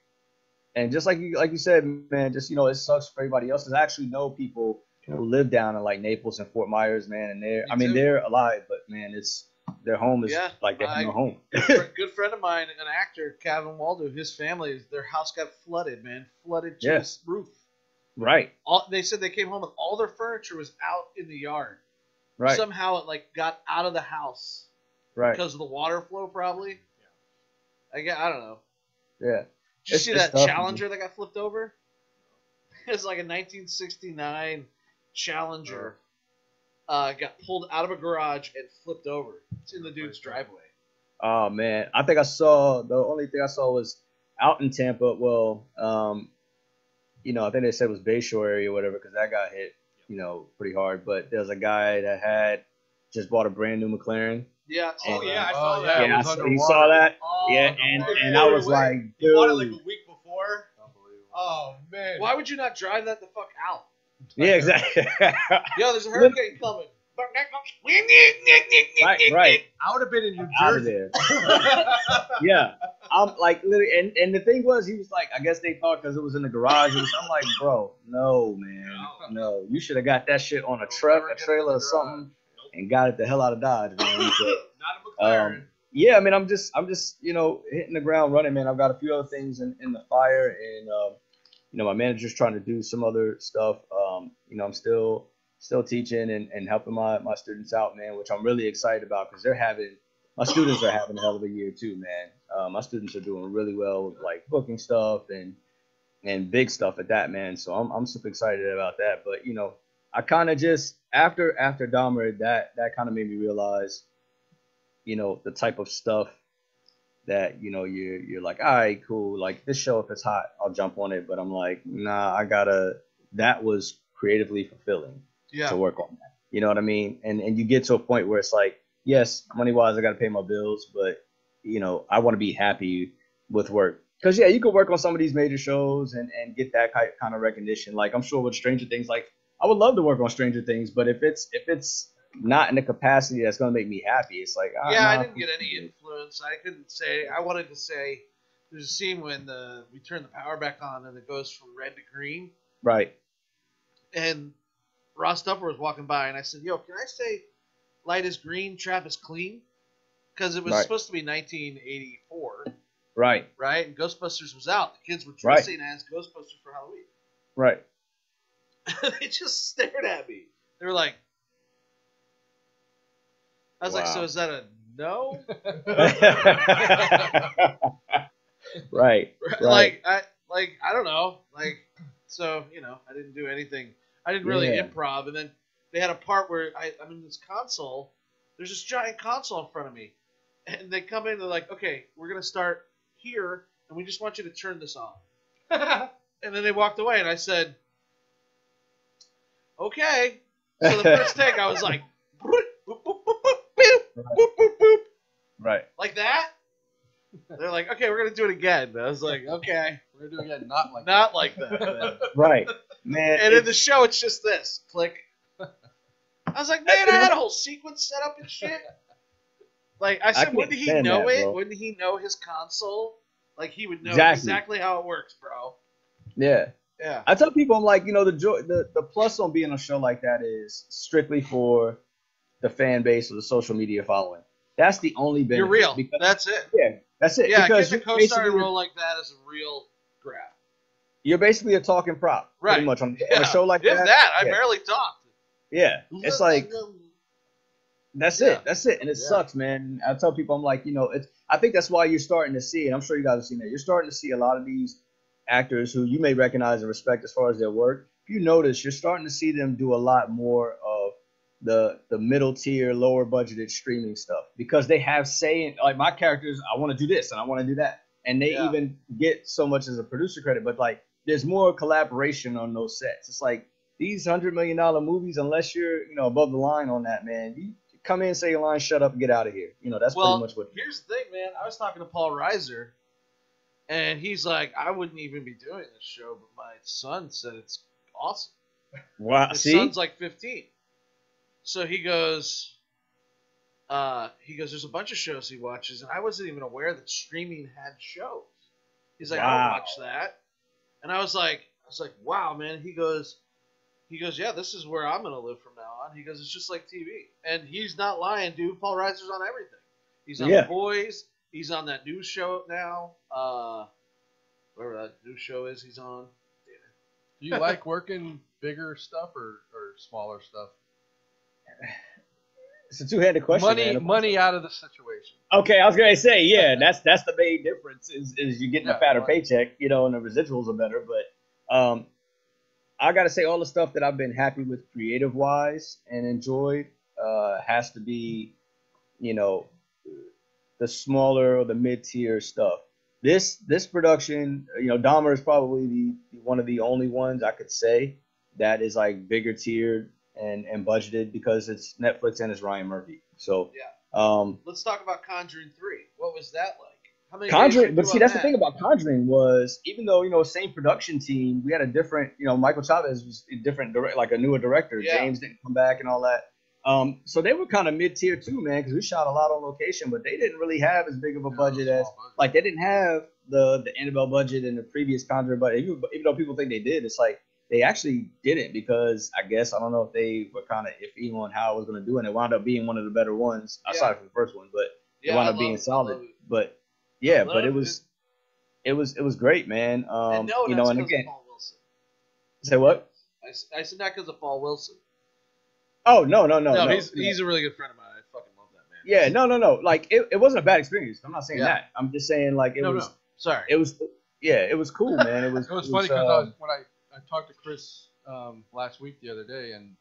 And just like you, like you said, man, just you know, it sucks for everybody else. Because I actually know people yeah. who live down in like Naples and Fort Myers, man, and they're, Me I mean, too. they're alive, but man, it's their home is yeah, like they have no home. A good friend of mine, an actor, Kevin Waldo, his family, their house got flooded, man, flooded to yes. the roof. Right. All, they said they came home and all their furniture was out in the yard. Right. Somehow it like got out of the house, right? Because of the water flow, probably. Yeah. I guess, I don't know. Yeah. Did you it's, see it's that tough. Challenger that got flipped over? It's like a nineteen sixty-nine Challenger. Uh, got pulled out of a garage and flipped over. It's in the dude's driveway. Oh man, I think I saw the only thing I saw was out in Tampa. Well, um, you know, I think they said it was Bayshore area or whatever because that got hit. You know, pretty hard, but there's a guy that had just bought a brand new McLaren. Yeah. Oh and, yeah, I saw oh, that. Yeah, I, he saw that. Oh, yeah, and and, and I was like, dude. You bought it like a week before. Unbelievable. Oh man. Why would you not drive that the fuck out? Yeah, exactly. Yo, there's a hurricane coming. Right, right. I would have been in New Jersey. yeah. I'm like literally, and, and the thing was, he was like, I guess they thought because it was in the garage. Was, I'm like, bro, no, man, no. You should have got that shit on a truck, a trailer, or something, and got it the hell out of Dodge, man. Not a McLaren. Um, yeah, I mean, I'm just, I'm just, you know, hitting the ground running, man. I've got a few other things in, in the fire, and uh, you know, my manager's trying to do some other stuff. Um, you know, I'm still. still teaching and, and helping my, my students out, man, which I'm really excited about because they're having, my students are having a hell of a year too, man. Uh, my students are doing really well with like booking stuff and and big stuff at that, man. So I'm I'm super excited about that. But you know, I kind of just after after Dahmer, that that kind of made me realize, you know, the type of stuff that, you know, you're you're like, all right, cool, like this show, if it's hot, I'll jump on it. But I'm like, nah, I gotta. That was creatively fulfilling yeah. to work on that. You know what I mean? And and you get to a point where it's like, yes, money wise, I gotta pay my bills, but you know, I want to be happy with work. Because, yeah, you could work on some of these major shows and, and get that kind of recognition. Like, I'm sure with Stranger Things, like, I would love to work on Stranger Things, but if it's if it's not in the capacity that's going to make me happy, it's like, ah, yeah, nah, I didn't get any influence. I couldn't say – I wanted to say there's a scene when the, we turn the power back on and it goes from red to green. Right. And Ross Duffer was walking by, and I said, yo, can I say light is green, trap is clean? Because it was right. supposed to be nineteen eighty-four. Right. Right? And Ghostbusters was out. The kids were dressing right. as Ghostbusters for Halloween. Right. They just stared at me. They were like, I was wow. like, so is that a no? right. Like, right. I like I don't know. Like, so, you know, I didn't do anything. I didn't really yeah. improv. And then they had a part where I, I'm in this console. There's this giant console in front of me. And they come in, they're like, okay, we're going to start here, and we just want you to turn this off. And then they walked away, and I said, okay. So the first take, I was like, boop, boop, boop, boop, boop, boop, boop, boop. Right. Like that? They're like, okay, we're going to do it again. And I was like, okay. We're going to do it again, not like not that. Like that. Right. Man. And it's... in the show, it's just this. Click. I was like, man, I had a whole sequence set up and shit. Like, I said, I wouldn't he know that, it? Bro. Wouldn't he know his console? Like, he would know exactly. exactly how it works, bro. Yeah. Yeah. I tell people, I'm like, you know, the joy, the, the plus on being on a show like that is strictly for the fan base or the social media following. That's the only benefit. You're real. Because, that's it. Yeah, that's it. Yeah, because getting a co-star role like that is a real grab. You're basically a talking prop. Right. Pretty much on, yeah. on a show like if that. that. I yeah. barely talked. Yeah. It's like... That's yeah. it. That's it. And it yeah. sucks, man. I tell people, I'm like, you know, it's, I think that's why you're starting to see, and I'm sure you guys have seen that, you're starting to see a lot of these actors who you may recognize and respect as far as their work. If you notice, you're starting to see them do a lot more of the the middle tier, lower budgeted streaming stuff because they have say in, like my characters, I want to do this and I want to do that. And they yeah. even get so much as a producer credit, but like there's more collaboration on those sets. It's like these one hundred million dollars movies, unless you're, you know, above the line on that, man, you come in, say your line, shut up, and get out of here. You know, that's well, pretty much what. Here's the thing, man. I was talking to Paul Reiser, and he's like, I wouldn't even be doing this show, but my son said it's awesome. Wow. His See? son's like fifteen. So he goes, uh, he goes, there's a bunch of shows he watches, and I wasn't even aware that streaming had shows. He's like, wow. I'll watch that. And I was like, I was like, wow, man. He goes, He goes, yeah, this is where I'm going to live from now on. He goes, it's just like T V. And he's not lying, dude. Paul Reiser's on everything. He's on yeah. The Boys. He's on that new show now. Uh, whatever that new show is he's on. Yeah. Do you like working bigger stuff or, or smaller stuff? It's a two-handed question. Money, money out of the situation. Okay, I was going to say, yeah, that's that's the main difference is, is you're getting yeah, a fatter money. paycheck, you know, and the residuals are better. But um, – I got to say all the stuff that I've been happy with creative wise and enjoyed uh, has to be, you know, the smaller or the mid tier stuff. This this production, you know, Dahmer is probably the, one of the only ones I could say that is like bigger tiered and, and budgeted because it's Netflix and it's Ryan Murphy. So yeah. Um, let's talk about Conjuring three. What was that like? Conjuring, but see, that's that? the thing about Conjuring was even though, you know, same production team, we had a different, you know, Michael Chavez was a different direct, like a newer director. Yeah. James didn't come back and all that. Um, so they were kind of mid tier too, man, because we shot a lot on location, but they didn't really have as big of a no, budget as budget. Like they didn't have the the Annabelle budget and the previous Conjuring budget. Even, even though people think they did, it's like they actually didn't because I guess I don't know if they were kind of iffy on how I was going to do it. And it wound up being one of the better ones yeah. outside from the first one, but yeah, it wound up being it. solid. But yeah, but it was, it was, it was great, man. Um, and no, you know, and again, Paul Wilson. Say what? I, I said not because of Paul Wilson. Oh, no, no, no. No, no. he's he's a really good friend of mine. I fucking love that man. Yeah, no, no, no. Like, it, it wasn't a bad experience. I'm not saying yeah. that. I'm just saying, like, it no, was. No. Sorry. It was, yeah, it was cool, man. It was, it was funny because um, I was, when I, I talked to Chris um, last week the other day, and.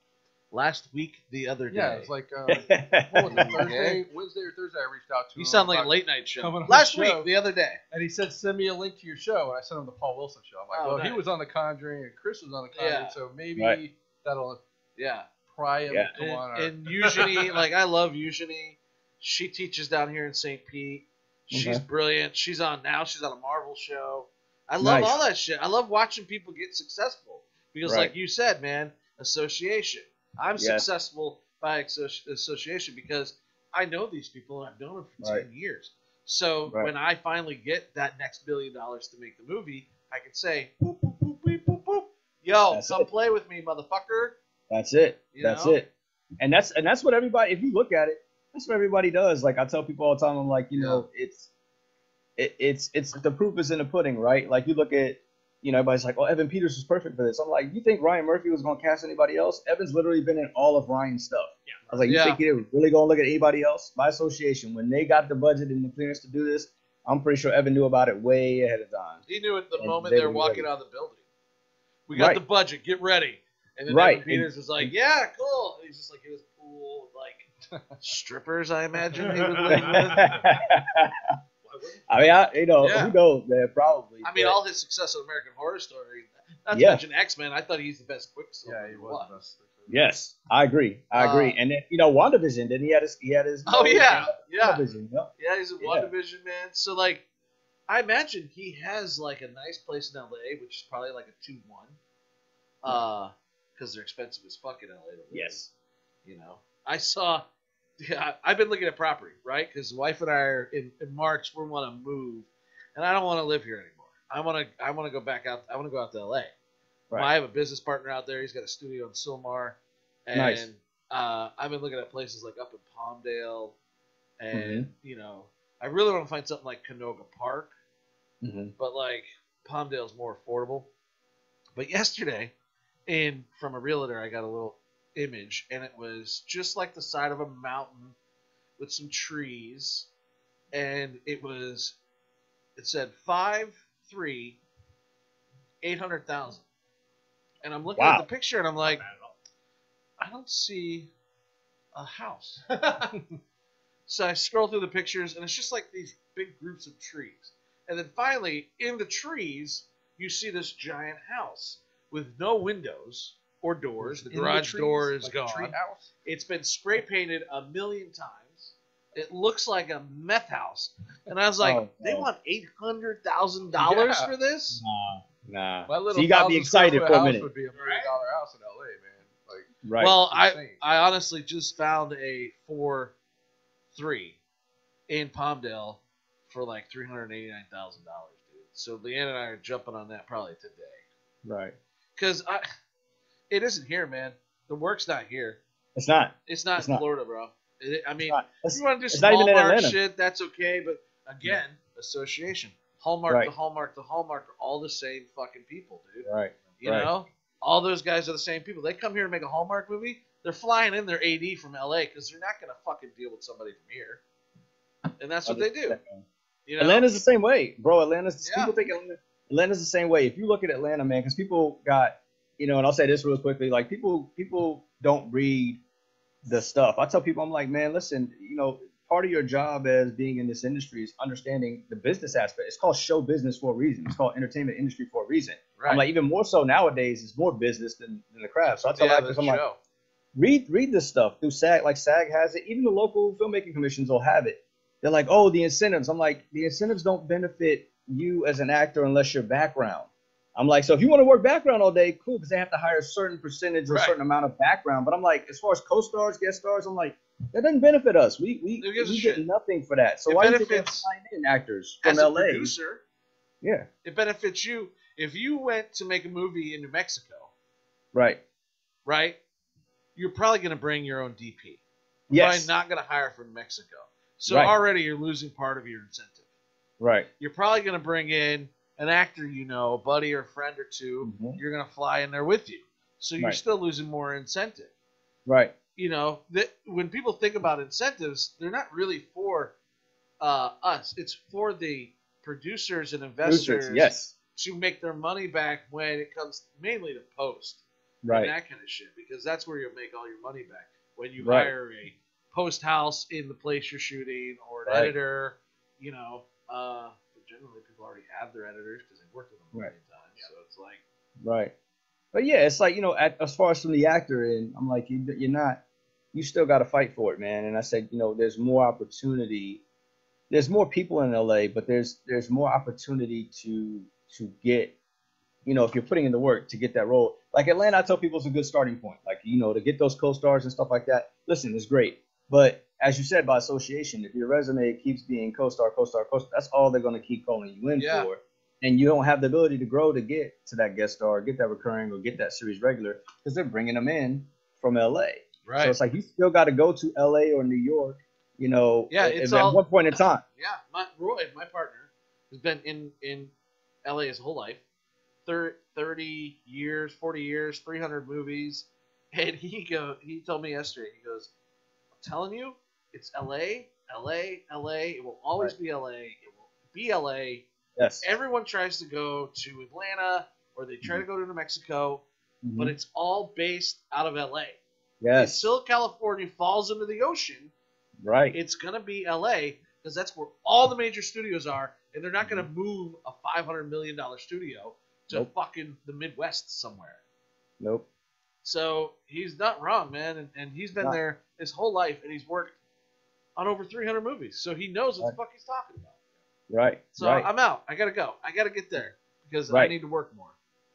Last week, the other day. Yeah, it was like, um, what was it, Thursday, Wednesday or Thursday I reached out to you him. You sound like a late-night show. Last week, show, the other day. And he said, send me a link to your show. And I sent him the Paul Wilson show. I'm like, oh, well, nice. He was on The Conjuring, and Chris was on The Conjuring, yeah. so maybe right. that'll yeah. pry him yeah. to go on. Our... And Eugenie, like, I love Eugenie. She teaches down here in Saint Pete. She's okay. brilliant. She's on now. She's on a Marvel show. I love nice. all that shit. I love watching people get successful. Because, right. like you said, man, association. I'm yeah. successful by association because I know these people and I've known them for right. ten years. So right. when I finally get that next billion dollars to make the movie, I can say, boop, boop, boop, boop, boop, boop. Yo, that's come it. play with me, motherfucker. That's it. You that's know? it. And that's and that's what everybody, if you look at it, that's what everybody does. Like I tell people all the time, I'm like, you yeah. know, it's, it, it's, it's the proof is in the pudding, right? Like you look at, you know, everybody's like, oh, Evan Peters is perfect for this. I'm like, you think Ryan Murphy was going to cast anybody else? Evan's literally been in all of Ryan's stuff. Yeah. I was like, you yeah. think he was really going to look at anybody else? By association, when they got the budget and the clearance to do this, I'm pretty sure Evan knew about it way ahead of time. He knew at the and moment they, they were walking ready. out of the building. We got right. the budget. Get ready. And then right. Evan Peters was like, yeah, cool. And he's just like, it was cool. Like, strippers, I imagine. He was like, I mean, I, you know, yeah. who knows, man, probably. I mean, but. all his success on American Horror Story, not to yeah. mention X-Men, I thought he's the best Quicksilver. Yeah, he was the best. Yes, I agree. I agree. Uh, and, then, you know, WandaVision, then he had his... He had his oh, yeah, yeah. WandaVision, yeah. yeah, he's a WandaVision, yeah. man. So, like, I imagine he has, like, a nice place in L A, which is probably, like, a two one, because yeah. uh, they're expensive as fuck in L A. Really. Yes. You know? I saw... Yeah, I've been looking at property, right? Because the wife and I are in, in March. We want to move, and I don't want to live here anymore. I want to. I want to go back out. I want to go out to L A. Right. I have a business partner out there. He's got a studio in Silmar, and nice. uh, I've been looking at places like up in Palmdale, and mm-hmm. you know, I really want to find something like Canoga Park, mm-hmm. but like Palmdale's more affordable. But yesterday, in from a realtor, I got a little image, and it was just like the side of a mountain with some trees, and it was it said five three eight hundred thousand, and I'm looking wow. at the picture and I'm like, I don't see a house. So I scroll through the pictures and it's just like these big groups of trees, and then finally in the trees you see this giant house with no windows or doors. The garage door is gone. It's been spray painted a million times. It looks like a meth house. And I was like, oh, they want eight hundred thousand dollars yeah. for this? Nah, nah. So you got me excited for a minute. Would be a million dollar house in L A, man. Like, right. Well, I, I honestly just found a four three in Palmdale for like three hundred eighty-nine thousand dollars, dude. So Leanne and I are jumping on that probably today. Right. Because I... It isn't here, man. The work's not here. It's not. It's not it's in not. Florida, bro. It, I mean, if you want to do some Hallmark shit, that's okay. But again, yeah. association. Hallmark, right. the Hallmark, the Hallmark are all the same fucking people, dude. Right. You right. know? All those guys are the same people. They come here to make a Hallmark movie. They're flying in their A D from L A because they're not going to fucking deal with somebody from here. And that's what they do. You know? Atlanta's the same way, bro. Atlanta's yeah. – people think Atlanta, Atlanta's the same way. If you look at Atlanta, man, because people got – you know, and I'll say this real quickly, like people people don't read the stuff. I tell people, I'm like, man, listen, you know, part of your job as being in this industry is understanding the business aspect. It's called show business for a reason. It's called entertainment industry for a reason. Right. I'm like, even more so nowadays, it's more business than, than the craft. So I tell yeah, actors, I'm show. like, read read this stuff through SAG. Like SAG has it. Even the local filmmaking commissions will have it. They're like, oh, the incentives. I'm like, the incentives don't benefit you as an actor unless your background. I'm like, so if you want to work background all day, cool, because they have to hire a certain percentage or right. a certain amount of background. But I'm like, as far as co-stars, guest stars, I'm like, that doesn't benefit us. We we, we get shit. nothing for that. So it why do you think sign in actors from L A? Producer, yeah. It benefits you. If you went to make a movie in New Mexico, right, right, you're probably going to bring your own D P. You're yes. probably not going to hire from Mexico. So right. already you're losing part of your incentive. Right. You're probably going to bring in an actor, you know, a buddy or a friend or two, mm-hmm. you're going to fly in there with you. So you're right. still losing more incentive. Right. you know, that when people think about incentives, they're not really for uh, us. It's for the producers and investors, producers, yes, to make their money back when it comes mainly to post, right, and that kind of shit, because that's where you'll make all your money back when you right. hire a post house in the place you're shooting or an right. editor. You know, uh, generally people already have their editors because they've worked with them right. a million times, yeah. so it's like right. But yeah, it's like, you know, at, as far as from the actor, and I'm like, you, you're not, you still got to fight for it, man. And I said, you know, there's more opportunity. There's more people in L A, but there's there's more opportunity to to get, you know, if you're putting in the work to get that role. Like Atlanta, I tell people it's a good starting point. Like, you know, to get those co-stars and stuff like that. Listen, it's great. But as you said, by association, if your resume keeps being co-star, co-star, co-star, that's all they're going to keep calling you in yeah. for. And you don't have the ability to grow to get to that guest star, get that recurring, or get that series regular because they're bringing them in from L A. Right. So it's like you still got to go to L A or New York, you know, yeah, at, it's at all, one point in time. Yeah. My, Roy, my partner, has been in, in L A his whole life, thirty years, forty years, three hundred movies. And he go, he told me yesterday, he goes, I'm telling you, it's L A, L A, L A. It will always right. be L A. It will be L A. Yes. Everyone tries to go to Atlanta or they try mm-hmm. to go to New Mexico, mm-hmm. but it's all based out of L A. Yes. Until California falls into the ocean, right? It's going to be L A because that's where all the major studios are, and they're not going to move a five hundred million dollars studio to nope. fucking the Midwest somewhere. Nope. So he's not wrong, man, and, and he's been not. there his whole life, and he's worked on over three hundred movies, so he knows what right. the fuck he's talking about. Right. So right. I'm out. I gotta go. I gotta get there because right. I need to work more.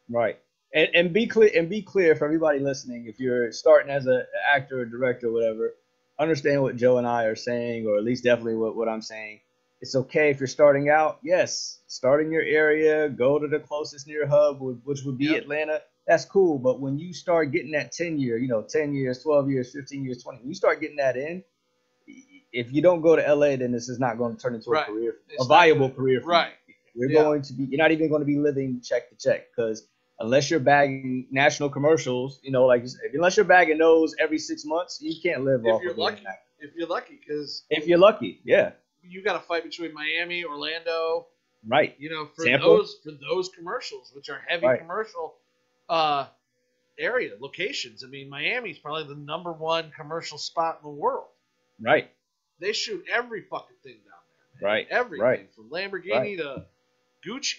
Right. And and be clear and be clear for everybody listening. If you're starting as an actor or director or whatever, understand what Joe and I are saying, or at least definitely what, what I'm saying. It's okay if you're starting out. Yes, start in your area. Go to the closest near hub, which would be yep. Atlanta. That's cool. But when you start getting that ten year, you know, ten years, twelve years, fifteen years, twenty, when you start getting that in. If you don't go to L A, then this is not going to turn into a right. career, it's a viable career. For right. you. You're yeah. going to be, you're not even going to be living check to check because unless you're bagging national commercials, you know, like unless you're bagging those every six months, you can't live if off you're of lucky. That. If you're lucky, because if you're lucky, yeah, you got to fight between Miami, Orlando, right? You know, for Tampa. those for those commercials, which are heavy right. commercial uh, area locations. I mean, Miami's probably the number one commercial spot in the world. Right. They shoot every fucking thing down there, man. Right. Everything right. from Lamborghini right. to Gucci.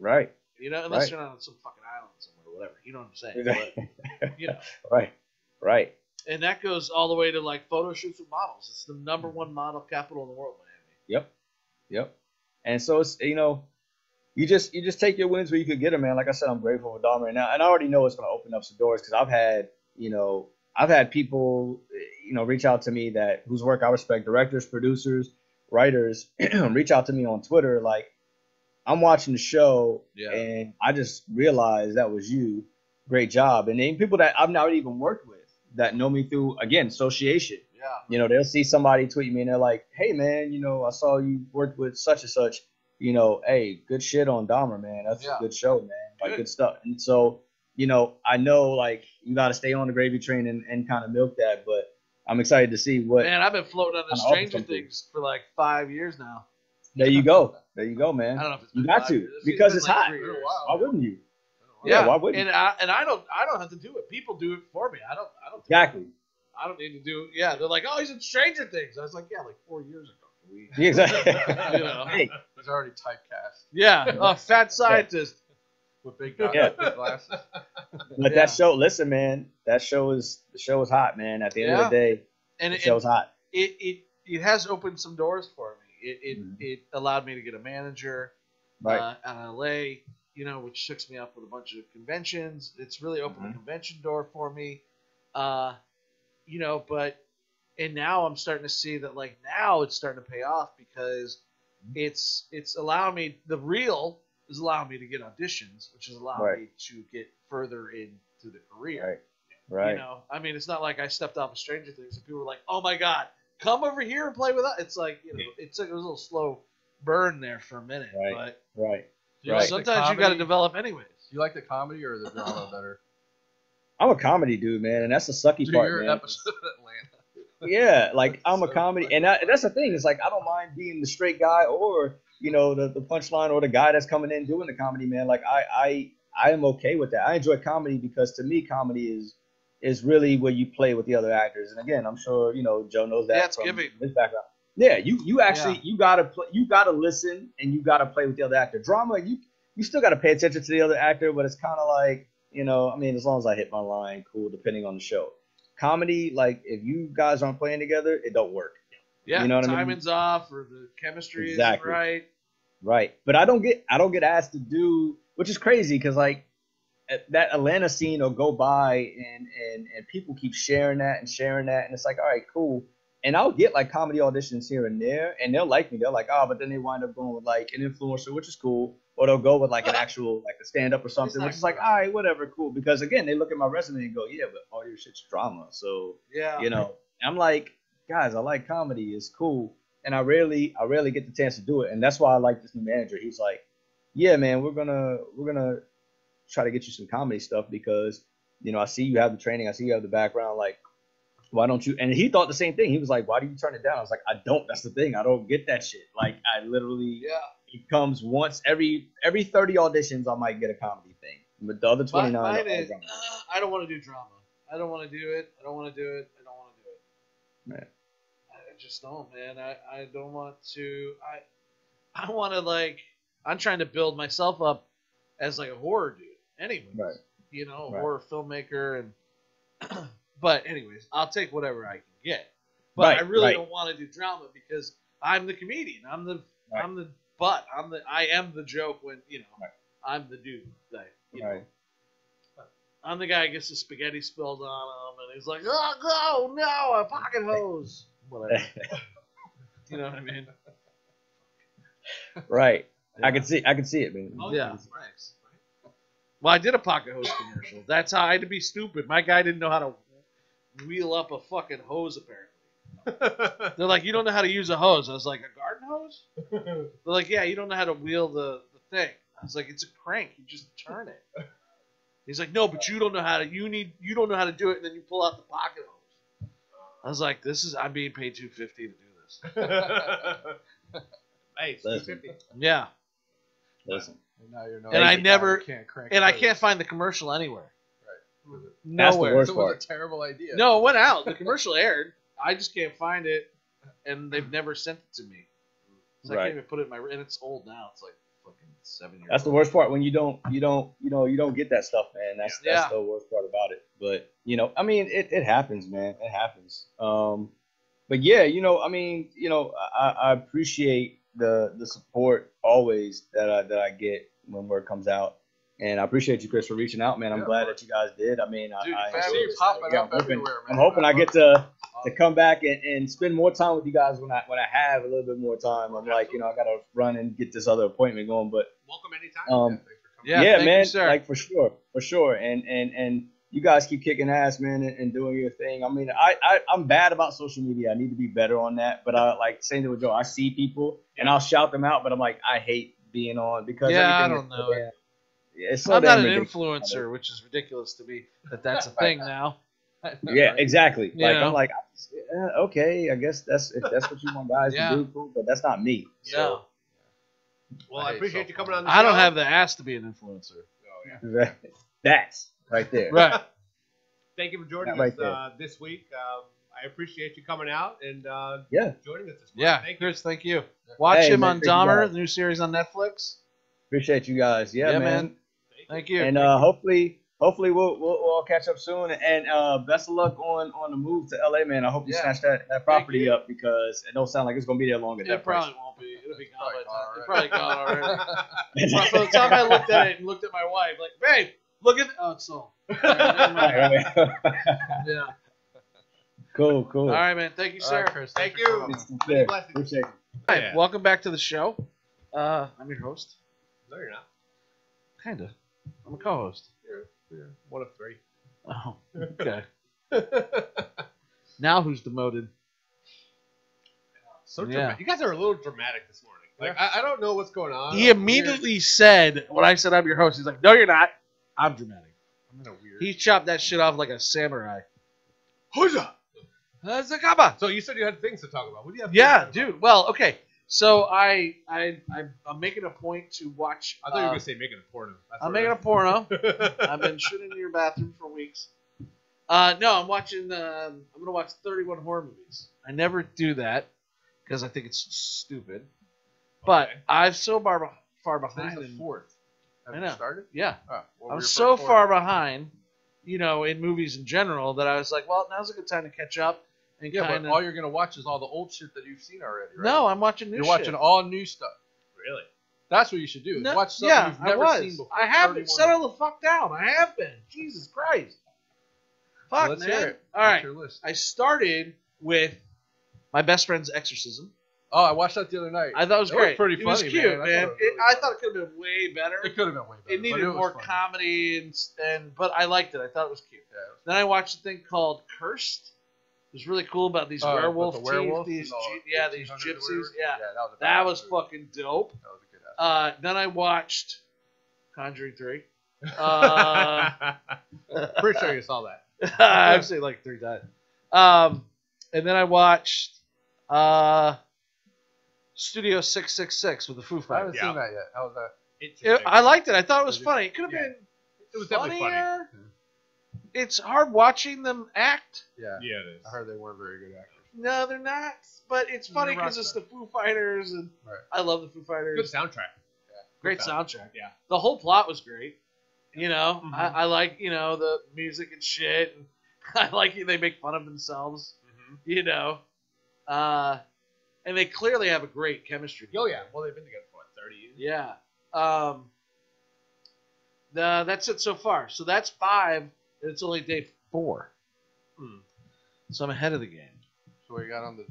Right. You know, unless right. you're not on some fucking island somewhere or whatever. You know what I'm saying? But, you know. Right. Right. And that goes all the way to like photo shoots with models. It's the number one model capital in the world, Miami. Yep. Yep. And so it's, you know, you just you just take your wins where you could get them, man. Like I said, I'm grateful for Dahmer right now, and I already know it's gonna open up some doors because I've had, you know. I've had people, you know, reach out to me that whose work I respect, directors, producers, writers, reach out to me on Twitter. Like, I'm watching the show, yeah. and I just realized that was you. Great job. And then people that I've not even worked with that know me through, again, association. Yeah. You know, they'll see somebody tweet me, and they're like, hey, man, you know, I saw you worked with such and such. You know, hey, good shit on Dahmer, man. That's yeah. a good show, man. Like, good. good stuff. And so, you know, I know, like, you got to stay on the gravy train and, and kind of milk that, but I'm excited to see what. Man, I've been floating on the Stranger Things for like five years now. There you go. There you go, man. I don't know if it's been you got to years. Because it's, it's like hot. Why wouldn't you? Yeah. yeah, why wouldn't you? And I and I don't I don't have to do it. People do it for me. I don't I don't do exactly. It. I don't need to do. Yeah, they're like, oh, he's in Stranger Things. I was like, yeah, like four years ago. We, yeah, exactly. You know, hey. He's already typecast. Yeah, uh, fat scientist. Yeah. With big, dogs, yeah. big glasses. But yeah. that show, listen, man, that show is the show is hot, man. At the end yeah. of the day, and the it, show's hot. It, it it has opened some doors for me. It it, mm-hmm. it allowed me to get a manager right. uh, out of L A, you know, which hooks me up with a bunch of conventions. It's really opened mm-hmm. the convention door for me, uh, you know. But and now I'm starting to see that, like, now it's starting to pay off because mm-hmm. it's it's allowing me the real. is allowing me to get auditions, which is allowing right. me to get further into the career. Right. Right. You know, I mean, it's not like I stepped off of Stranger Things and people were like, "Oh my God, come over here and play with us." It's like, you know, it took it was a little slow burn there for a minute, right. but right, right. You know, sometimes you got to develop anyways. Do you like the comedy or the drama better? I'm a comedy dude, man, and that's the sucky dude, part, you're man. An episode of Atlanta. Yeah, like I'm so a comedy, and I, that's the thing. It's like I don't mind being the straight guy, or you know, the the punchline, or the guy that's coming in doing the comedy, man. Like I I I am okay with that. I enjoy comedy because to me, comedy is is really where you play with the other actors. And again, I'm sure you know Joe knows that that's from giving. His background. Yeah, you you actually yeah. you gotta play, you gotta listen, and you gotta play with the other actor. Drama, you you still gotta pay attention to the other actor, but it's kind of like. You know, I mean, as long as I hit my line, cool, depending on the show. Comedy, like, if you guys aren't playing together, it don't work. Yeah, you know what I mean? Timing's off or the chemistry exactly. isn't right. Right. But I don't get I don't get asked to do, which is crazy because, like, that Atlanta scene will go by and, and, and people keep sharing that and sharing that. And it's like, all right, cool. And I'll get, like, comedy auditions here and there, and they'll like me. They're like, oh, but then they wind up going with, like, an influencer, which is cool. Or they'll go with like an actual, like a stand-up or something, which is like, all right, whatever, cool. Because again, they look at my resume and go, yeah, but all your shit's drama. So, yeah, you know, I'm like, guys, I like comedy. It's cool. And I rarely, I rarely get the chance to do it. And that's why I like this new manager. He's like, yeah, man, we're going to, we're going to try to get you some comedy stuff because, you know, I see you have the training. I see you have the background. Like, why don't you? And he thought the same thing. He was like, why do you turn it down? I was like, I don't. That's the thing. I don't get that shit. Like, I literally, yeah. It comes once every every thirty auditions, I might get a comedy thing. But the other twenty-nine, my, mine is, uh, I don't want to do drama. I don't want to do it. I don't want to do it. I don't want to do it. Man, I just don't, man. I, I don't want to. I I want to like. I'm trying to build myself up as like a horror dude. Anyways, right. you know, a right. horror filmmaker and. But anyways, I'll take whatever I can get. But right, I really right. don't want to do drama because I'm the comedian. I'm the right. I'm the But I'm the I am the joke when you know right. I'm the dude that you right. know I'm the guy who gets the spaghetti spilled on him and he's like oh no no a pocket hose whatever you know what I mean right yeah. I can see I can see it man oh yeah right. Well I did a pocket hose commercial that's how I had to be stupid my guy didn't know how to wheel up a fucking hose apparently. They're like, you don't know how to use a hose. I was like, a garden hose? They're like, yeah, you don't know how to wheel the, the thing. I was like, it's a crank. You just turn it. He's like, no, but you don't know how to. You need. You don't know how to do it. And then you pull out the pocket hose. I was like, this is. I'm being paid two fifty to do this. Hey, two fifty. Yeah. Listen. And, now you're no and I never. Can't crank and hose. I can't find the commercial anywhere. Right. Nowhere. That's the worst part. It was a terrible idea. No, it went out. The commercial aired. I just can't find it, and they've never sent it to me. So right. I can't even put it in my. And it's old now. It's like fucking seven years. That's old. The worst part when you don't, you don't, you know, you don't get that stuff, man. That's yeah. that's the worst part about it. But you know, I mean, it, it happens, man. It happens. Um, but yeah, you know, I mean, you know, I, I appreciate the the support always that I, that I get when word comes out, and I appreciate you, Chris, for reaching out, man. I'm yeah, glad that you guys did. I mean, dude, I, I see you popping up I'm everywhere, hoping, man. I'm hoping I get to. To come back and, and spend more time with you guys when I when I have a little bit more time. I'm Absolutely. Like, you know, I gotta run and get this other appointment going. But welcome anytime. Um, yeah, yeah man. You, like for sure, for sure. And and and you guys keep kicking ass, man, and, and doing your thing. I mean, I, I I'm bad about social media. I need to be better on that. But I like same thing with Joe. I see people and I'll shout them out, but I'm like, I hate being on because yeah, I don't know. Yeah, it's so I'm not an influencer, which is ridiculous to me that that's a thing now. Yeah, exactly. You like know. I'm like, yeah, okay, I guess that's if that's what you want guys yeah. to do, cool, but that's not me. Yeah. So. Well, I, I appreciate so you coming on. The I show. Don't have the ass to be an influencer. Oh yeah. That's right there. Right. Thank you for joining us right uh, this week. Um, I appreciate you coming out and uh, yeah, joining us this week. Yeah, thank Chris, you. Thank you. Watch hey, him man, on Dahmer, the new series on Netflix. Appreciate you guys. Yeah, yeah man. man. Thank, thank you. you. And uh, hopefully. Hopefully we'll, we'll we'll all catch up soon, and uh, best of luck on, on the move to L A, man. I hope you yeah. snatch that, that property up because it don't sound like it's gonna be there longer. It that probably price. Won't be. It'll be gone by the time. It's probably gone already. By so the time I looked at it and looked at my wife, like, babe, look at oh, it's sold. All right, all right. Yeah. Cool, cool. All right, man. Thank you, all sir. Right, Chris, thank you. Appreciate it. All right, yeah. Welcome back to the show. Uh, I'm your host. No, you're not. Kinda. I'm a co-host. Yeah, one of three. Oh, okay. Now who's demoted? So yeah. You guys are a little dramatic this morning. Like yeah. I, I don't know what's going on. He immediately said, when I said I'm your host, he's like, no, you're not. I'm dramatic. What a weird... He chopped that shit off like a samurai. Huzzah! Huzzah! So you said you had things to talk about. What do you have? Yeah, dude. About? Well, okay. So I, I, I'm making a point to watch. I thought um, you were gonna say making a porno. That's I'm making a porno. I've been shooting in your bathroom for weeks. Uh, no, I'm watching. Uh, I'm gonna watch thirty-one horror movies. I never do that because I think it's stupid. Okay. But I'm so far, far behind. There's the fourth. Have I know. You started? Yeah. Oh, well, I'm so far behind, you know, in movies in general that I was like, well, now's a good time to catch up. And yeah, kinda... but all you're going to watch is all the old shit that you've seen already, right? No, I'm watching new shit. You're watching shit. All new stuff. Really? That's what you should do. No, watch something yeah, you've never I was. seen before. I have been. Settle the fuck down. I have been. Jesus Christ. Fuck, well, let's man. Hear it. All right. Your list. I started with My Best Friend's Exorcism. Oh, I watched that the other night. I thought it was that great. It was pretty funny, It was cute, man. man. I thought it, really it, thought it could have been way better. It could have been way better. It needed it more funny. comedy, and, and but I liked it. I thought it was cute. Yeah, it was then funny. I watched a thing called Cursed. It was really cool about these uh, werewolf the werewolf teeth, these G yeah, these gypsies. Yeah, yeah, that was, that was fucking dope. That was a good uh, then I watched Conjuring three. Uh, pretty sure you saw that. I've seen it like three times. Um, and then I watched... Uh, Studio six six six with the Foo Fighters. I haven't yeah. seen that yet. How was that? It, I liked it. I thought it was, was funny. It, it could have yeah. been It was funnier. definitely funny. It's hard watching them act. Yeah. Yeah, it is. I heard they weren't very good actors. No, they're not. But it's funny because it's the Foo Fighters. and right. I love the Foo Fighters. Good soundtrack. Yeah. Great good soundtrack. soundtrack. Yeah. The whole plot was great. Yeah. You know, mm-hmm. I, I like, you know, the music and shit. And I like it. They make fun of themselves. Mm-hmm. You know. Uh... And they clearly have a great chemistry. Oh, yeah. Well, they've been together for, what, thirty years? Yeah. Um, the, that's it so far. So that's five, and it's only day four. Hmm. So I'm ahead of the game. So what you got on the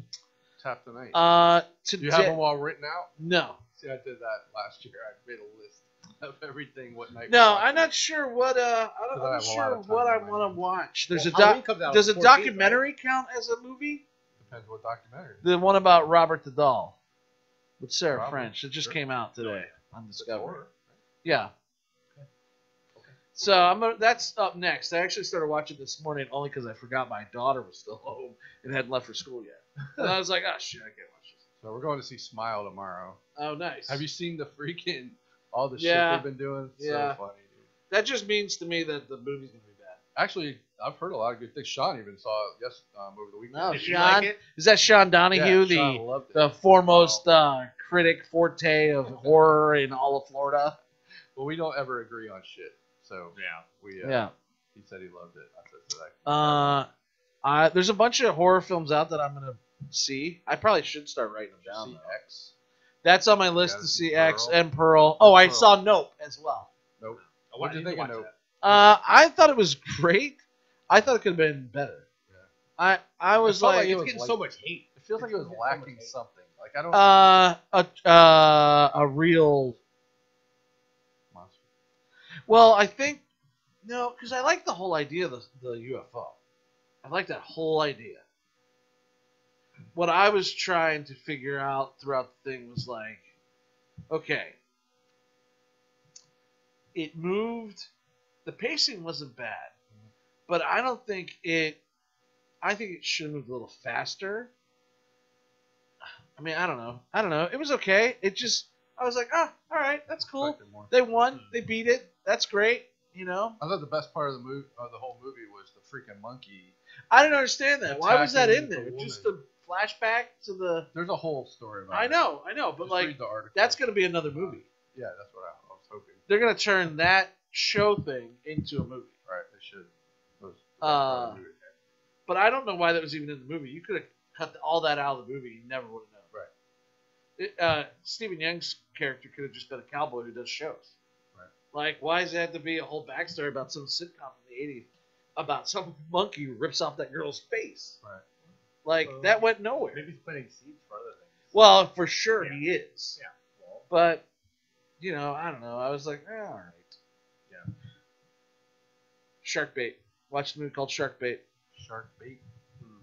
top tonight? Uh, to Do you have them all written out? No. See, I did that last year. I made a list of everything what night. No, I'm not sure what uh, I don't, I'm sure what I want to watch. There's well, a doc Does a documentary right? count as a movie? Depends what documentary. The one about Robert the Doll with Sarah Robert, French. It just sure. came out today yeah. on Discovery. Horror, right? Yeah. Okay. Okay. So I'm a, that's up next. I actually started watching this morning only because I forgot my daughter was still home and hadn't left for school yet. And I was like, oh, shit, I can't watch this. So we're going to see Smile tomorrow. Oh, nice. Have you seen the freaking, all the yeah. shit they've been doing? It's yeah. so funny, dude. That just means to me that the movie's going to be bad. Actually, I've heard a lot of good things. Sean even saw it yes, um, over the weekend. No, Did Sean, like it? Is that Sean Donahue, yeah, Sean the, the foremost oh. uh, critic forte of horror in all of Florida? Well, we don't ever agree on shit. So yeah, we uh, yeah. He said he loved it. I said so that. Uh, I, there's a bunch of horror films out that I'm gonna see. I probably should start writing them down. See X. That's on my list to see Pearl. X and Pearl. Oh, Pearl. I saw Nope as well. Nope. Oh, what did you think of Nope? Uh, I thought it was great. I thought it could have been better. Yeah. I I was it like, like it's was getting like, so much hate. It feels it like it was lacking so something. Like I don't. Uh, a uh, a real monster. Well, I think no, because I like the whole idea of the, the U F O. I like that whole idea. What I was trying to figure out throughout the thing was like, okay, it moved. The pacing wasn't bad. But I don't think it – I think it should move a little faster. I mean, I don't know. I don't know. It was okay. It just – I was like, ah, all right, that's cool. They won. They beat it. That's great, you know. I thought the best part of the movie, of the whole movie was the freaking monkey. I didn't understand that. Why was that in there? The just a flashback to the – There's a whole story about it. I know. I know. But, like, that's going to be another movie. Yeah, that's what I was hoping. They're going to turn that show thing into a movie. Right, they should. Uh, but I don't know why that was even in the movie. You could have cut all that out of the movie. You never would have known. Right. It, uh, Stephen Young's character could have just been a cowboy who does shows. Right. Like, why does it have to be a whole backstory about some sitcom in the eighties about some monkey who rips off that girl's face? Right. Like, well, that went nowhere. Maybe he's planting seeds for other things. Well, for sure yeah. he is. Yeah. Well, but, you know, I don't know. I was like, eh, all right. Yeah. Shark bait. Watched a movie called Shark Bait. Shark Bait? Hmm.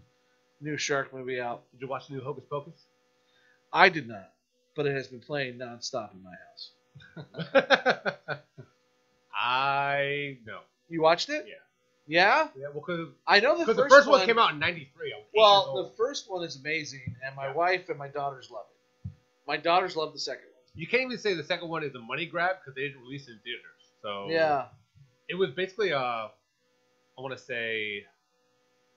New shark movie out. Did you watch the new Hocus Pocus? I did not, but it has been playing nonstop in my house. I know. You watched it? Yeah. Yeah? Yeah, well, because I know the first, the first one, one came out in ninety-three. Well, the first one is amazing, and my yeah. wife and my daughters love it. My daughters love the second one. You can't even say the second one is a money grab because they didn't release it in theaters. So yeah, it was basically a, I want to say,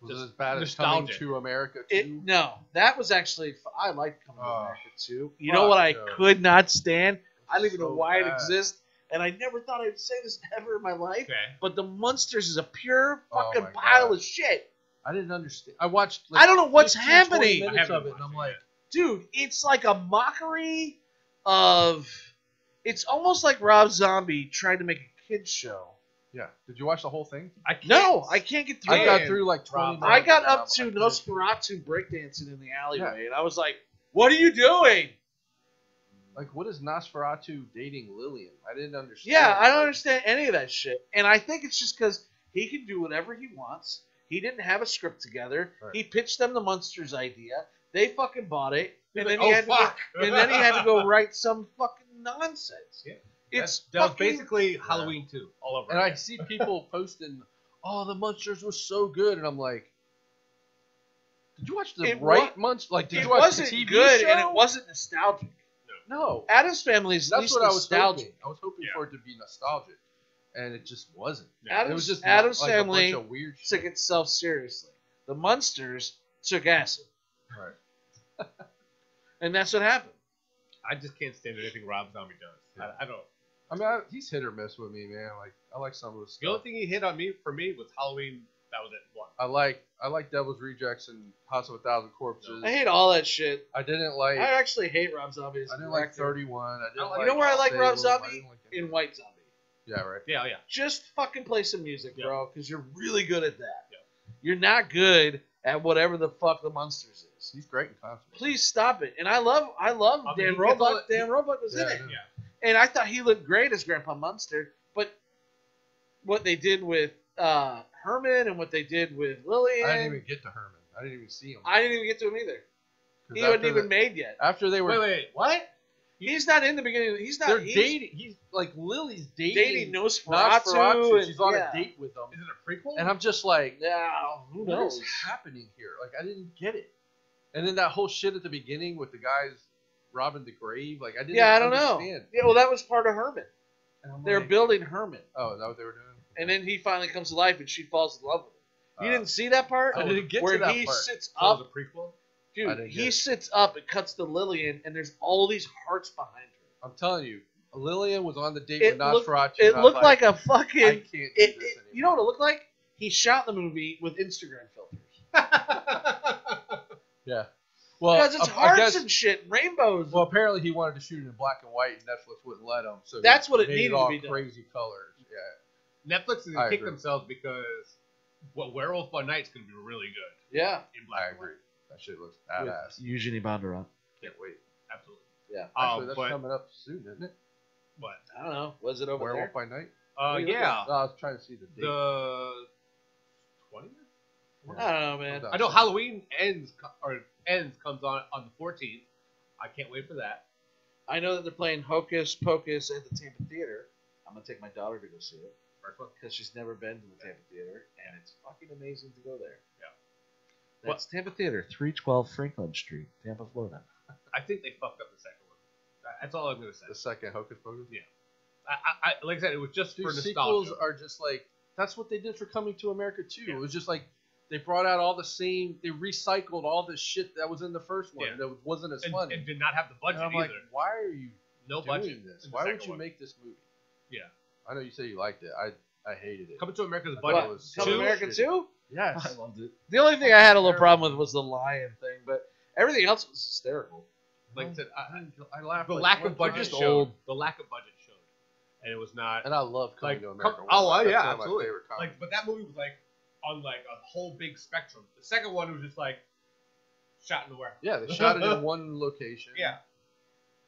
was just it as bad as Coming to America two? It, no, that was actually I liked Coming uh, to America two. You know what I no. could not stand? I don't even so know why bad. it exists. And I never thought I'd say this ever in my life, okay. but The Munsters is a pure fucking oh pile God. of shit. I didn't understand. I watched. Like, I don't know what's happening. I haven't of it, and I'm like, dude, it's like a mockery of. It's almost like Rob Zombie trying to make a kids show. Yeah. Did you watch the whole thing? I can't, no, I can't get through. I got through like twenty. I got up to Nosferatu breakdancing in the alleyway, yeah. and I was like, "What are you doing?" Like, what is Nosferatu dating Lillian? I didn't understand. Yeah, I don't understand any of that shit. And I think it's just because he can do whatever he wants. He didn't have a script together. Right. He pitched them the Munsters idea. They fucking bought it. And then, like, he oh, had fuck. to go, and then he had to go write some fucking nonsense. Yeah. It's that was fucking, basically yeah. Halloween two all over. And I see people posting, oh, the Munsters were so good. And I'm like, did you watch the it right was, Munsters? Like, did you watch the T V show? It wasn't good, and it wasn't nostalgic. No, Addams Family is that's what I was hoping. I was hoping yeah. for it to be nostalgic, and it just wasn't. Yeah. Adam's, it was just Addams like Family a bunch of weird shit. Took itself seriously. The Munsters took acid, right? And that's what happened. I just can't stand anything Rob Zombie does. Yeah. I, I don't. I mean, I, he's hit or miss with me, man. Like, I like some of his stuff. The only thing he hit on me for me was Halloween. That was it. One. I like I like Devil's Rejects and House of a Thousand Corpses. I hate all that shit. I didn't like. I actually hate Rob Zombie. I didn't like thirty-one. I didn't. I, like, you know where I like Rob Zombie? Like in White Zombie. Yeah, right. Yeah, yeah. Just fucking play some music, yeah. bro, because you're really good at that. Yeah. You're not good at whatever the fuck the Munsters is. He's great in concert. Please stop it. And I love I love I mean, Dan Roebuck. Look, Dan Roebuck was yeah, in it. Yeah. And I thought he looked great as Grandpa Munster, but what they did with. Uh, Herman and what they did with Lillian. I didn't even get to Herman. I didn't even see him. I didn't even get to him either. He wasn't even the, made yet. After they were wait, wait, wait. what? He's not in the beginning. He's not. They're he's, dating. He's like Lily's dating. Dating Nosferatu. Nosferatu and, she's on yeah. a date with him. Is it a prequel? And I'm just like, yeah, who knows? What is happening here? Like, I didn't get it. And then that whole shit at the beginning with the guys robbing the grave. Like, I didn't. Yeah, I don't understand. know. Yeah, well, that was part of Herman. They're like, building Herman. Oh, is that what they were doing? And then he finally comes to life, and she falls in love with him. You uh, didn't see that part? I didn't get to that part. Where he sits up. That was a prequel? Dude, he sits up and cuts to Lillian, and there's all these hearts behind her. I'm telling you, Lillian was on the date with Nosferatu. It looked like a fucking... I can't do this anymore. You know what it looked like? He shot the movie with Instagram filters. Yeah. Well, because it's hearts guess, and shit, rainbows. Well, apparently he wanted to shoot it in black and white, and Netflix wouldn't let him. So that's what it needed to be done. Crazy colors. Yeah. Netflix is going to kick agree. themselves because well, Werewolf by Night's going to be really good. Yeah. In black I agree. White. That shit looks badass. Eugenie Bondurant. Can't wait. Absolutely. Yeah. Actually, um, that's but, coming up soon, isn't it? What? I don't know. Was it over Werewolf there? Werewolf by Night? Uh, yeah. No, I was trying to see the date. The twentieth? Yeah. I don't know, man. I know Halloween ends or ends comes on on the fourteenth. I can't wait for that. I know that they're playing Hocus Pocus at the Tampa Theater. I'm going to take my daughter to go see it. Because she's never been to the Tampa Theater, and it's fucking amazing to go there. Yeah, that's well, Tampa Theater, three twelve Franklin Street, Tampa, Florida. I think they fucked up the second one. That's all I'm gonna say. The second Hocus Pocus. Yeah, I, I like I said, it was just Dude, for nostalgia. Sequels are just like that's what they did for Coming to America too. Yeah. It was just like they brought out all the same, they recycled all the shit that was in the first one yeah. that wasn't as and, funny and did not have the budget and I'm either. Like, why are you no doing budget this? Why would you one. make this movie? Yeah. I know you say you liked it. I I hated it. Coming to America's budget was Coming to America two? Yes. I loved it. The only thing I had a little problem with was the lion thing, but everything else was hysterical. Like I said, I, I laughed. The lack of budget showed. The lack of budget showed. And it was not. And I love Coming to America. Oh, yeah, absolutely. Like, but that movie was like on like a whole big spectrum. The second one was just like shot in the warehouse. Yeah, they shot it in one location. Yeah.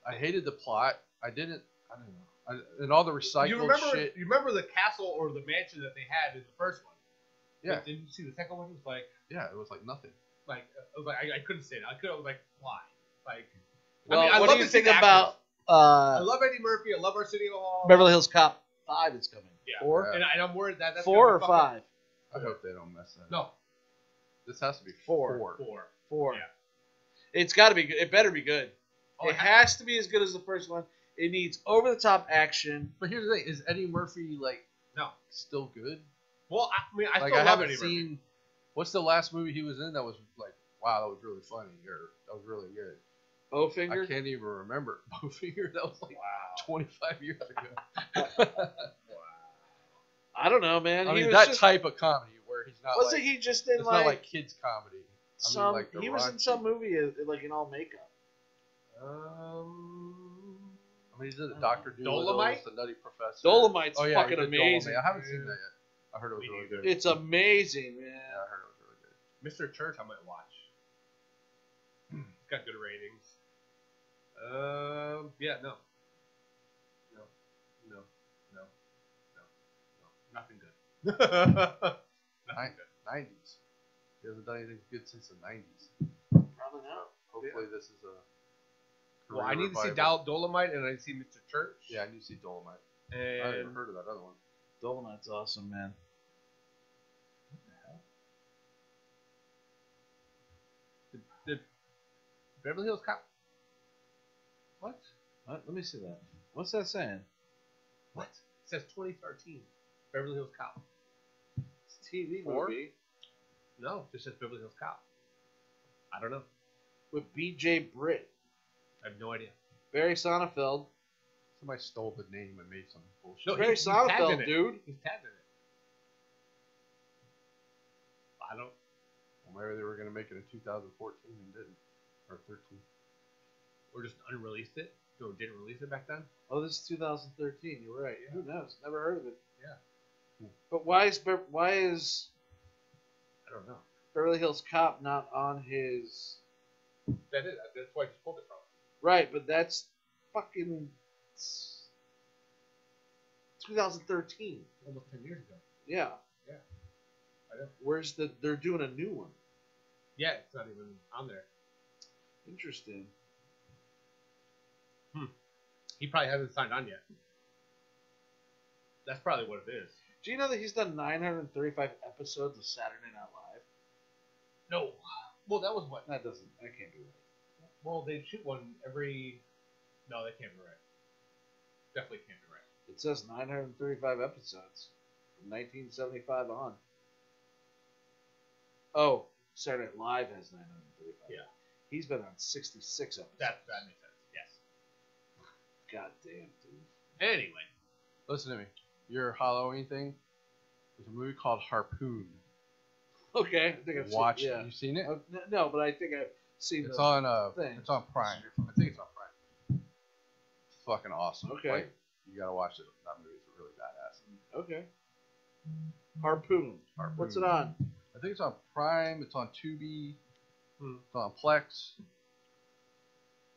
I hated the plot. I didn't. I don't know. I, and all the recycled you remember, shit. You remember the castle or the mansion that they had in the first one? Yeah. Didn't you see the second one? It was like. Yeah, it was like nothing. Like it was like I, I couldn't say it. I could. I was like, why? Like. Well, I mean, I what love do you think about? Uh, I love Eddie Murphy. I love Arsenio Hall. Beverly Hills Cop Five is coming. Yeah. Four? Yeah. And I'm worried that that's four or five. Up. I hope they don't mess that. No. This has to be four. Four. Four. Four. Yeah. It's got to be good. It better be good. Oh, it has to be as good as the first one. It needs over-the-top action. But here's the thing. Is Eddie Murphy, like, no, still good? Well, I mean, I like, still I love haven't Eddie seen Murphy. What's the last movie he was in that was, like, wow, that was really funny, or that was really good? Bowfinger? I can't even remember. Bowfinger? That was, like, wow. twenty-five years ago. Wow. I don't know, man. I he mean, was that just, type of comedy where he's not, wasn't like, he just in, it's like, not like kids' comedy. I some, mean, like the he was Rocky. In some movie, like, in all makeup. Um, I mean, he did a Doctor Dolomite, the Nutty Professor. Dolomite's oh, yeah, fucking amazing. Dolomite. I haven't seen that yet. I heard it was Me really good. It's amazing, man. Yeah, I heard it was really good. Mister Church, I might watch. It's got good ratings. Um, yeah, no, no, no, no, no, no, nothing good. Nothing good. Nineties. He hasn't done anything good since the nineties. Probably not. Hopefully, yeah. This is a. Well, I need revival. To see Dol- Dolomite, and I need to see Mister Church. Yeah, I need to see Dolomite. And I haven't heard of that other one. Dolomite's awesome, man. What the hell? Did, did Beverly Hills Cop? What? What? Let me see that. What's that saying? What? It says twenty thirteen. Beverly Hills Cop. It's a T V Four? Movie. No, it just says Beverly Hills Cop. I don't know. With B J Britt. I have no idea. Barry Sonnenfeld. Somebody stole the name and made some bullshit. No, Barry Sonnenfeld, dude. He's tagged in it. I don't. Well, maybe they were going to make it in two thousand fourteen and didn't. Or thirteen. Or just unreleased it. Or didn't release it back then. Oh, this is two thousand thirteen. You're right. Yeah. Who knows? Never heard of it. Yeah. But why is why is I don't know. Beverly Hills Cop not on his... That is. That's why I just pulled it from. Right, but that's fucking twenty thirteen. Almost ten years ago. Yeah. Yeah. I know. Where's the... They're doing a new one. Yeah, it's not even on there. Interesting. Hmm. He probably hasn't signed on yet. That's probably what it is. Do you know that he's done nine hundred thirty-five episodes of Saturday Night Live? No. Well, that was what... That doesn't... That can't be right. Well, they shoot one every... No, that can't be right. Definitely can't be right. It says nine hundred thirty-five episodes from nineteen seventy-five on. Oh, Saturday Night Live has nine hundred thirty-five. Yeah. He's been on sixty-six episodes. That, that makes sense, yes. God damn, dude. Anyway. Listen to me. Your Halloween thing, there's a movie called Harpoon. Okay. I think I've watched it. Yeah. You've seen it? Uh, no, but I think I've... See, it's on uh, thing. It's on Prime. I think it's on Prime. It's fucking awesome. Okay, like, you gotta watch it. That movie's really badass. Okay. Harpoon. Harpoon. What's it on? I think it's on Prime. It's on Tubi. Hmm. It's on Plex.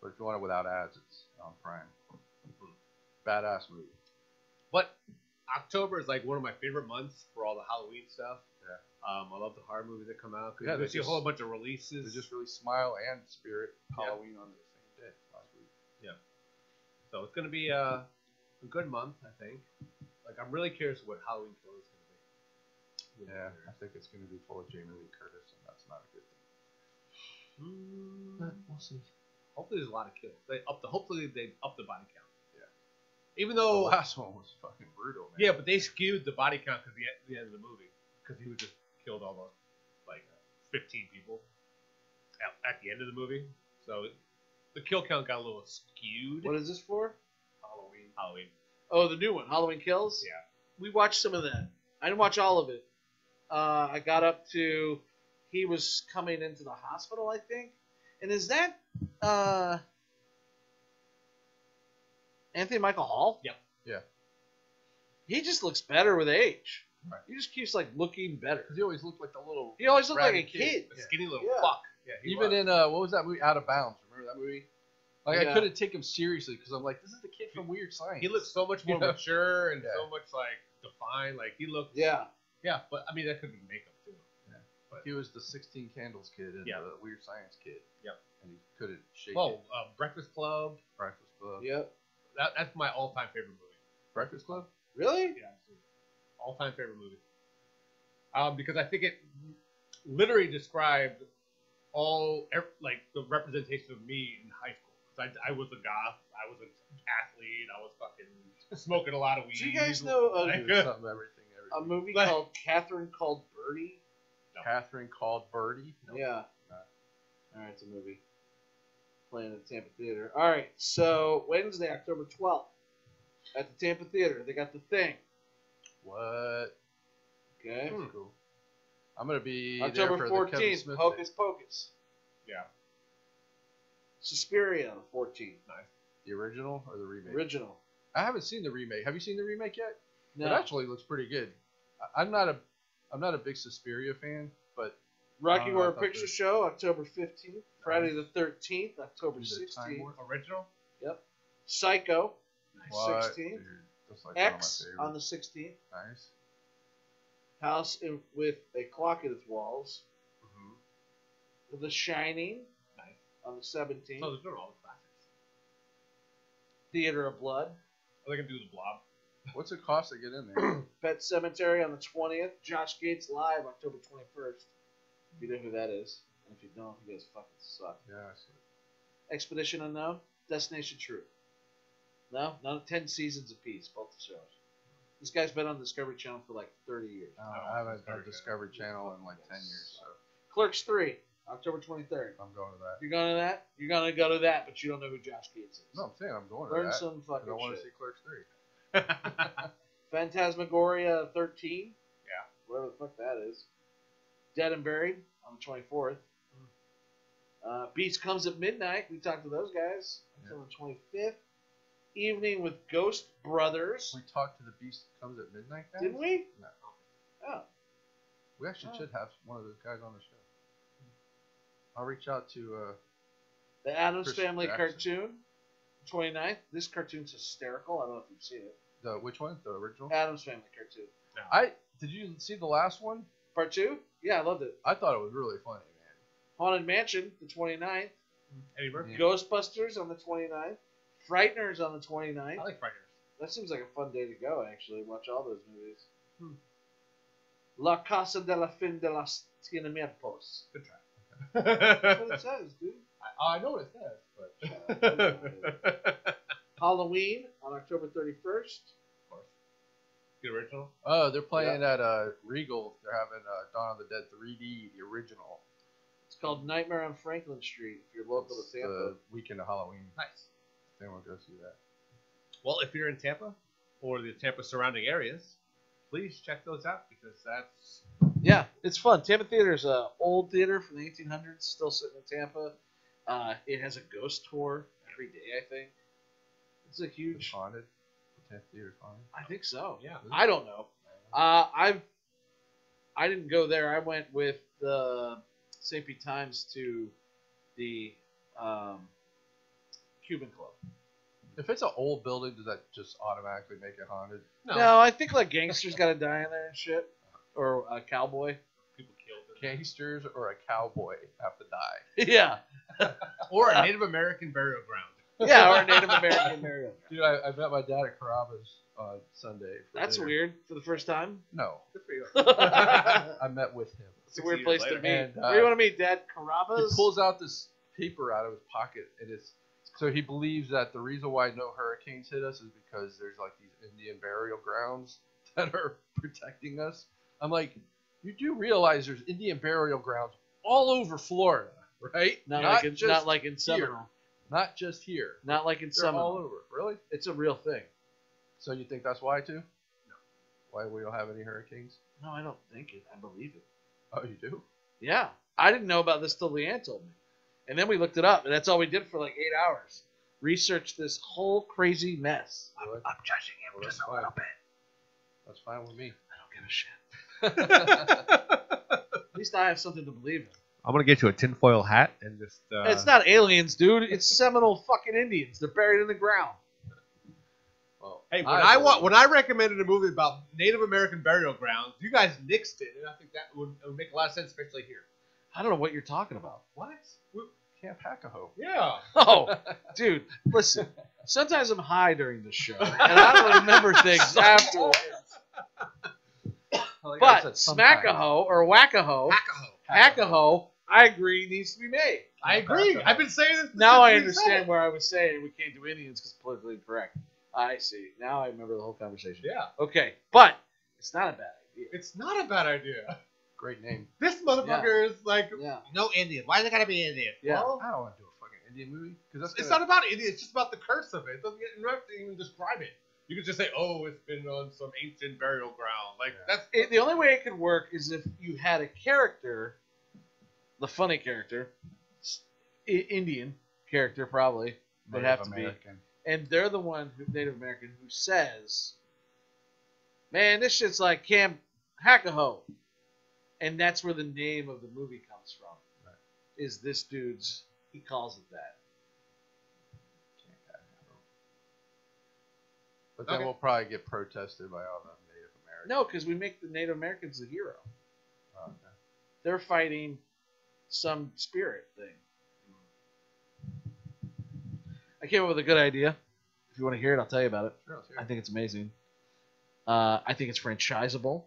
But if you want it without ads, it's on Prime. Hmm. Badass movie. But October is like one of my favorite months for all the Halloween stuff. Yeah. Um, I love the horror movies that come out. Yeah, we see just, a whole bunch of releases. They just released Smile and Spirit Halloween yeah. on the same day last week. Yeah. So it's going to be uh, a good month, I think. Like, I'm really curious what Halloween Kill is going to be. Yeah, I think it's going to be full of Jamie Lee Curtis, and that's not a good thing. Mm, but we'll see. Hopefully there's a lot of kills. They up the. Hopefully they up the body count. Yeah. Even though... The last one was fucking brutal, man. Yeah, but they skewed the body count because at the end of the movie. Because he was just... killed almost like fifteen people at, at the end of the movie, so it, the kill count got a little skewed. What is this for? Halloween. Halloween. Oh, the new one, Halloween Kills. Yeah. We watched some of that. I didn't watch all of it. Uh, I got up to he was coming into the hospital, I think. And is that uh, Anthony Michael Hall? Yep. Yeah. He just looks better with age. Right. He just keeps like looking better. He always looked like the little. He always looked like a kid, kid. Yeah. A skinny little yeah. fuck. Yeah, even was. in uh, what was that movie? Out of Bounds. Remember that movie? Like yeah. I couldn't take him seriously because I'm like, this is the kid from Weird Science. He looked so much more yeah. mature and yeah. so much like defined. Like he looked. Yeah. Yeah, but I mean that could be makeup too. Yeah. But he was the sixteen Candles kid and yeah. the Weird Science kid. Yep. And he couldn't shake oh, it. Oh, uh, Breakfast Club. Breakfast Club. Yep. That, that's my all-time favorite movie. Breakfast Club. Really? Yeah. Absolutely. all-time favorite movie. Um, because I think it literally described all, like, the representation of me in high school. Because I, I was a goth, I was an athlete, I was fucking smoking a lot of weed. Do you guys know uh, like, something, everything, everything. a movie like, called Catherine Called Birdie? No. Catherine Called Birdie? Nope. Yeah. Alright, it's a movie. Playing at the Tampa Theater. Alright, so Wednesday, October twelfth, at the Tampa Theater, they got The Thing. What? Okay. That's hmm. cool. I'm going to be October there for fourteenth, the Kevin Smith Hocus thing. Pocus. Yeah. Suspiria on the fourteenth. Nice. The original or the remake? Original. I haven't seen the remake. Have you seen the remake yet? No. It actually looks pretty good. I, I'm not a I'm not a big Suspiria fan, but Rocky Horror Picture this. Show, October fifteenth. Nice. Friday the thirteenth, October sixteenth. Original? Yep. Psycho, nice. sixteenth. Like X on the sixteenth. Nice. House in, with a clock in its walls. Mm-hmm. The Shining. Nice. On the seventeenth. Oh, those are all the classics. Theater of Blood. Are they going to do The Blob? What's it cost to get in there? Pet Cemetery on the twentieth. Josh Gates Live, October twenty-first. If you know who that is. And if you don't, you guys fucking suck. Yeah, I see. Expedition Unknown, Destination True. No? Not ten seasons apiece, both the shows. This guy's been on the Discovery Channel for like thirty years. No, I haven't been on Discovery Channel in like ten years. So. Clerks three, October twenty-third. I'm going to that. You're going to that? You're going to go to that, but you don't know who Josh Gates is. No, I'm saying I'm going to that. Learn some fucking shit. I don't want to see Clerks three. Phantasmagoria thirteen. Yeah. Whatever the fuck that is. Dead and Buried on the twenty-fourth. Uh, Beast Comes at Midnight. We talked to those guys. October yeah. twenty-fifth. Evening with Ghost Brothers. We talked to the Beast Comes at Midnight guys? Didn't we? No. Oh. We actually oh. should have one of those guys on the show. I'll reach out to... Uh, the Addams Chris Family Jackson. Cartoon. twenty-ninth. This cartoon's hysterical. I don't know if you've seen it. The, which one? The original? Addams Family Cartoon. No. I Did you see the last one? Part two? Yeah, I loved it. I thought it was really funny, man. Haunted Mansion, the twenty-ninth. Eddie Murphy. Yeah. Ghostbusters on the twenty-ninth. Frighteners on the twenty-ninth. I like Frighteners. That seems like a fun day to go, actually. Watch all those movies. Hmm. La Casa de la Fin de los Tienamientos. Good try. Okay. That's what it says, dude. I, I know what it says, but... Uh, Halloween on October thirty-first. The original? Oh, they're playing yeah. at uh, Regal. They're having uh, Dawn of the Dead three D, the original. It's called Nightmare on Franklin Street, if you're local it's to Tampa. The weekend of Halloween. Nice. They won't go see that. Well, if you're in Tampa or the Tampa surrounding areas, please check those out because that's... Yeah, it's fun. Tampa Theater is an old theater from the eighteen hundreds, still sitting in Tampa. Uh, it has a ghost tour every day, I think. It's a huge... It's haunted. I think so. Yeah. I don't know. Uh, I've I didn't go there. I went with the Saint Pete Times to the um, Cuban Club. If it's an old building, does that just automatically make it haunted? No. No, I think like gangsters gotta die in there and shit, or a cowboy. People killed them. Gangsters or a cowboy have to die. Yeah. Or a Native American burial ground. Yeah, or Native American burial. Dude, I, I met my dad at Carrabba's on uh, Sunday. That's dinner. Weird. For the first time? No. Good for you. I met with him. It's a weird place later. To meet. And, uh, Where do you want to meet, Dad? Carrabba's? He pulls out this paper out of his pocket, and it's so he believes that the reason why no hurricanes hit us is because there's like these Indian burial grounds that are protecting us. I'm like, you do realize there's Indian burial grounds all over Florida, right? Not, not, like, in, just not like in Seminole. Not just here. Not like in some. All over. Really? It's a real thing. So you think that's why, too? No. Why we don't have any hurricanes? No, I don't think it. I believe it. Oh, you do? Yeah. I didn't know about this till Leanne told me. And then we looked it up, and that's all we did for like eight hours. Researched this whole crazy mess. Really? I'm, I'm judging him well, just a fine. Little bit. That's fine with me. I don't give a shit. At least I have something to believe in. I'm going to get you a tinfoil hat and just... Uh... It's not aliens, dude. It's Seminole fucking Indians. They're buried in the ground. Well, hey, when I, I wa when I recommended a movie about Native American burial grounds, you guys nixed it, and I think that would, would make a lot of sense, especially here. I don't know what you're talking about. What? We're... Camp Hackahoe. Yeah. Oh, dude, listen. Sometimes I'm high during the show, and I don't remember things afterwards. like but smack-a-ho or whack-a-ho, hack-a-ho, I agree needs to be made. I agree. I've been saying this. Now I understand where I was saying we can't do Indians because politically incorrect. I see. Now I remember the whole conversation. Yeah. Okay, but it's not a bad idea. It's not a bad idea. Great name. This motherfucker yeah. is like yeah. no Indian. Why is it gotta be Indian? Yeah. Well, I don't want to do a fucking Indian movie because it's not about Indian. It's just about the curse of it. It doesn't you don't have to even describe it. You could just say, oh, it's been on some ancient burial ground. Like yeah. that's it, the only way it could work is if you had a character, the funny character, Indian character probably would have to be. And they're the one, who, Native American, who says, man, this shit's like Camp Hackahoe. And that's where the name of the movie comes from. Right. Is this dude's, he calls it that. But then okay. we'll probably get protested by all the Native Americans. No, because we make the Native Americans the hero. Oh, okay. They're fighting some spirit thing. I came up with a good idea. If you want to hear it, I'll tell you about it. Sure, sure. I think it's amazing. Uh, I think it's franchisable.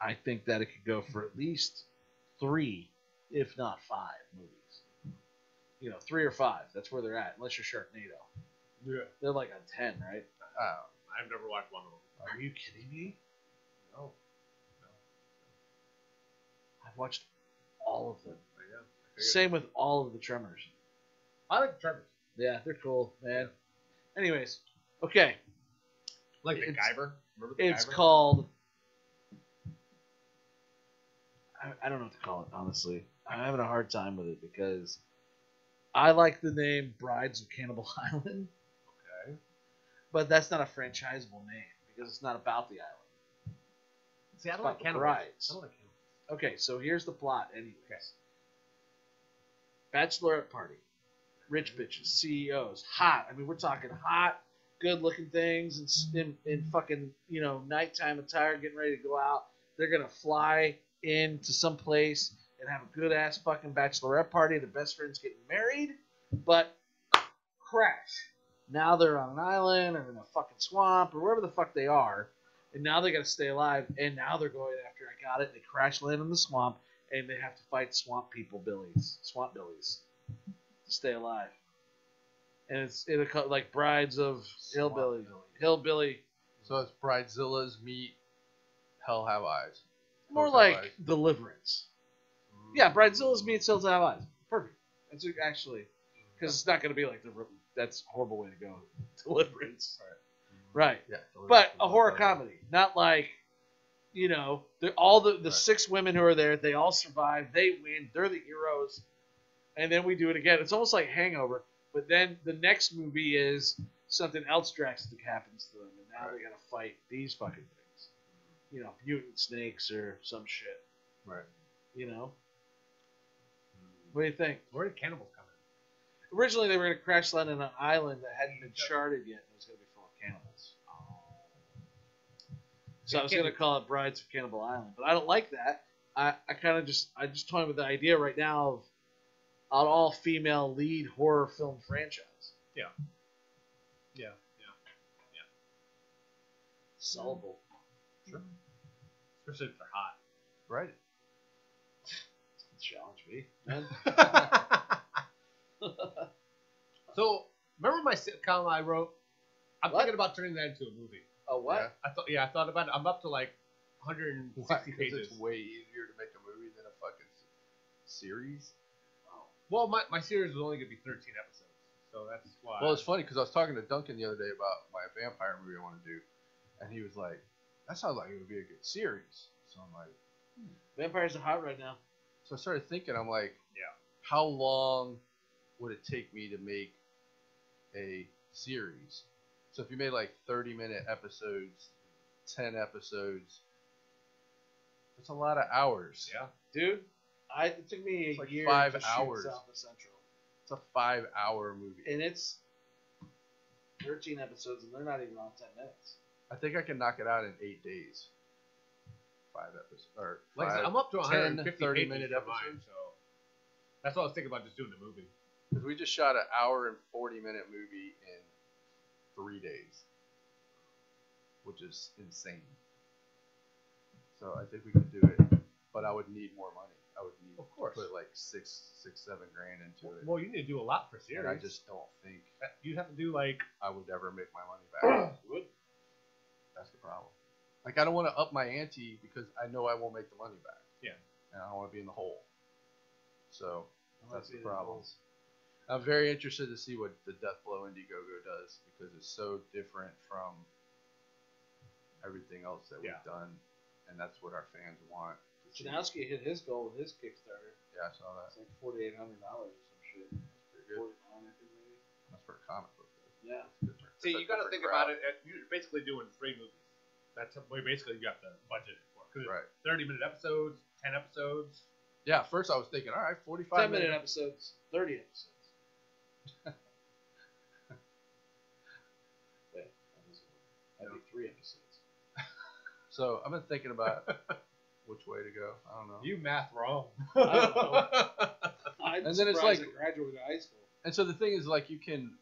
I think that it could go for at least three, if not five, movies. You know, three or five. That's where they're at, unless you're Sharknado. Yeah. They're like on ten, right? Uh, I've never watched one of them. Are you kidding me? No. No. I've watched all of them. Yeah, same with all of the Tremors. I like the Tremors. Yeah, they're cool, man. Yeah. Anyways, okay. Like the MacGyver. Remember the it's MacGyver? called. I, I don't know what to call it, honestly. I'm having a hard time with it because I like the name Brides of Cannibal Island. Okay. But that's not a franchisable name because it's not about the island. See, I don't like cannibals. Brides. I don't like cannibals. Okay, so here's the plot, anyways. Okay. Bachelorette party. Rich bitches, C E Os, hot. I mean, we're talking hot, good-looking things in, in, in fucking, you know, nighttime attire, getting ready to go out. They're going to fly into some place and have a good-ass fucking bachelorette party. The best friend's getting married, but crash. Now they're on an island or in a fucking swamp or wherever the fuck they are, and now they got to stay alive, and now they're going after I got it. They crash land in the swamp, and they have to fight swamp people billies, swamp billies. Stay alive, and it's it'll call, like Brides of Hillbilly. Hillbilly. So it's Bridezilla's meet Hell Have Eyes. More Hell's like Deliverance. Mm-hmm. Yeah, Bridezilla's meets Hell Have Eyes. Perfect. That's actually because it's not going to be like the that's a horrible way to go. Deliverance. Right. Mm-hmm. Right. Yeah. But a horror comedy, not like you know all the the right. six women who are there. They all survive. They win. They're the heroes. And then we do it again. It's almost like Hangover, but then the next movie is something else drastic happens to them, and now right. they gotta fight these fucking things, you know, mutant snakes or some shit. Right. You know. What do you think? Where did cannibals come in? Originally, they were gonna crash land on an island that hadn't been charted yet, and it was gonna be full of cannibals. Oh. So I was gonna call it Brides of Cannibal Island, but I don't like that. I, I kind of just I just toying with the idea right now of. An all-female lead horror film franchise. Yeah. Yeah. Yeah. Yeah. Sellable. Sure. Especially if they're hot. Right. Challenge me, man. So, remember my sitcom I wrote? I'm what? thinking about turning that into a movie. A what? Yeah. I thought. Yeah, I thought about it. I'm up to like one hundred sixty what? pages. It's way easier to make a movie than a fucking series. Well, my, my series was only going to be thirteen episodes, so that's why. Well, it's funny, because I was talking to Duncan the other day about my vampire movie I want to do, and he was like, that sounds like it would be a good series. So I'm like, hmm. Vampires are hot right now. So I started thinking, I'm like, yeah, how long would it take me to make a series? So if you made like thirty-minute episodes, ten episodes, that's a lot of hours. Yeah. Dude. I, it took me a it's like year five to hours. shoot South of Central. It's a five-hour movie. And it's thirteen episodes, and they're not even on ten minutes. I think I can knock it out in eight days. Five episodes. Or like five, I said, I'm up to one hundred fifty thirty-minute episodes. So that's what I was thinking about, just doing the movie. Because we just shot an hour and forty-minute movie in three days, which is insane. so I think we could do it. But I would need more money. I would need of course. to put like six, six, seven grand into well, it. Well, you need to do a lot for series. And I just don't think you'd have to do like I would never make my money back. You would. That's the problem. Like I don't want to up my ante because I know I won't make the money back. Yeah. And I don't want to be in the hole. So that's the problem. I'm very interested to see what the Deathblow Indiegogo does because it's so different from everything else that yeah. we've done, and that's what our fans want. Janowski hit his goal with his Kickstarter. Yeah, I saw that. It's like forty-eight hundred dollars or some shit. That's pretty good. forty-nine, I think, maybe. That's for a comic book. Though. Yeah. See, you got to think crowd. about it. You're basically doing three movies. That's basically you got the budget for. Right. Thirty-minute episodes, ten episodes. Yeah, first I was thinking, all right, forty-five ten minute episodes, thirty episodes. Yeah, that'd be three episodes. So I've been thinking about which way to go. I don't know. You math wrong. I don't know. I'm and then it's like graduated high school. And so the thing is, like, you can,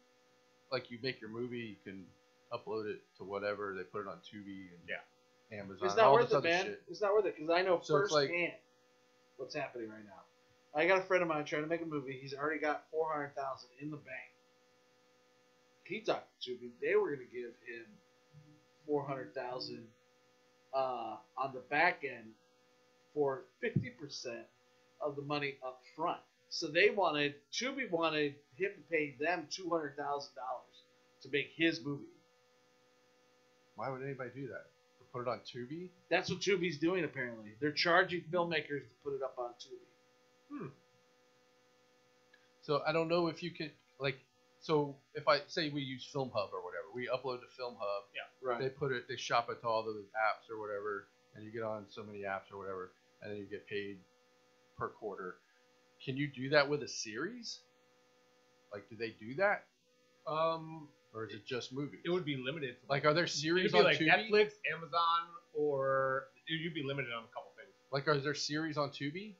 like, you make your movie, you can upload it to whatever they put it on Tubi and yeah. Amazon. It's not all worth this it, other man. Shit. It's not worth it because I know so firsthand like, what's happening right now. I got a friend of mine trying to make a movie. He's already got four hundred thousand in the bank. He talked to me. They were going to give him four hundred thousand uh, on the back end for fifty percent of the money up front. So they wanted Tubi wanted him to pay them two hundred thousand dollars to make his movie. Why would anybody do that? To put it on Tubi? That's what Tubi's doing apparently. They're charging filmmakers to put it up on Tubi. Hmm. So I don't know if you could like so if I say we use Film Hub or whatever, we upload to Film Hub. Yeah. Right. They put it they shop it to all those apps or whatever, and you get on so many apps or whatever, and then you get paid per quarter. Can you do that with a series? Like do they do that? Um or is it, it just movies? It would be limited to like, like are there series it'd be on like Tubi? Netflix, Amazon, or you'd be limited on a couple things. Like are there series on Tubi?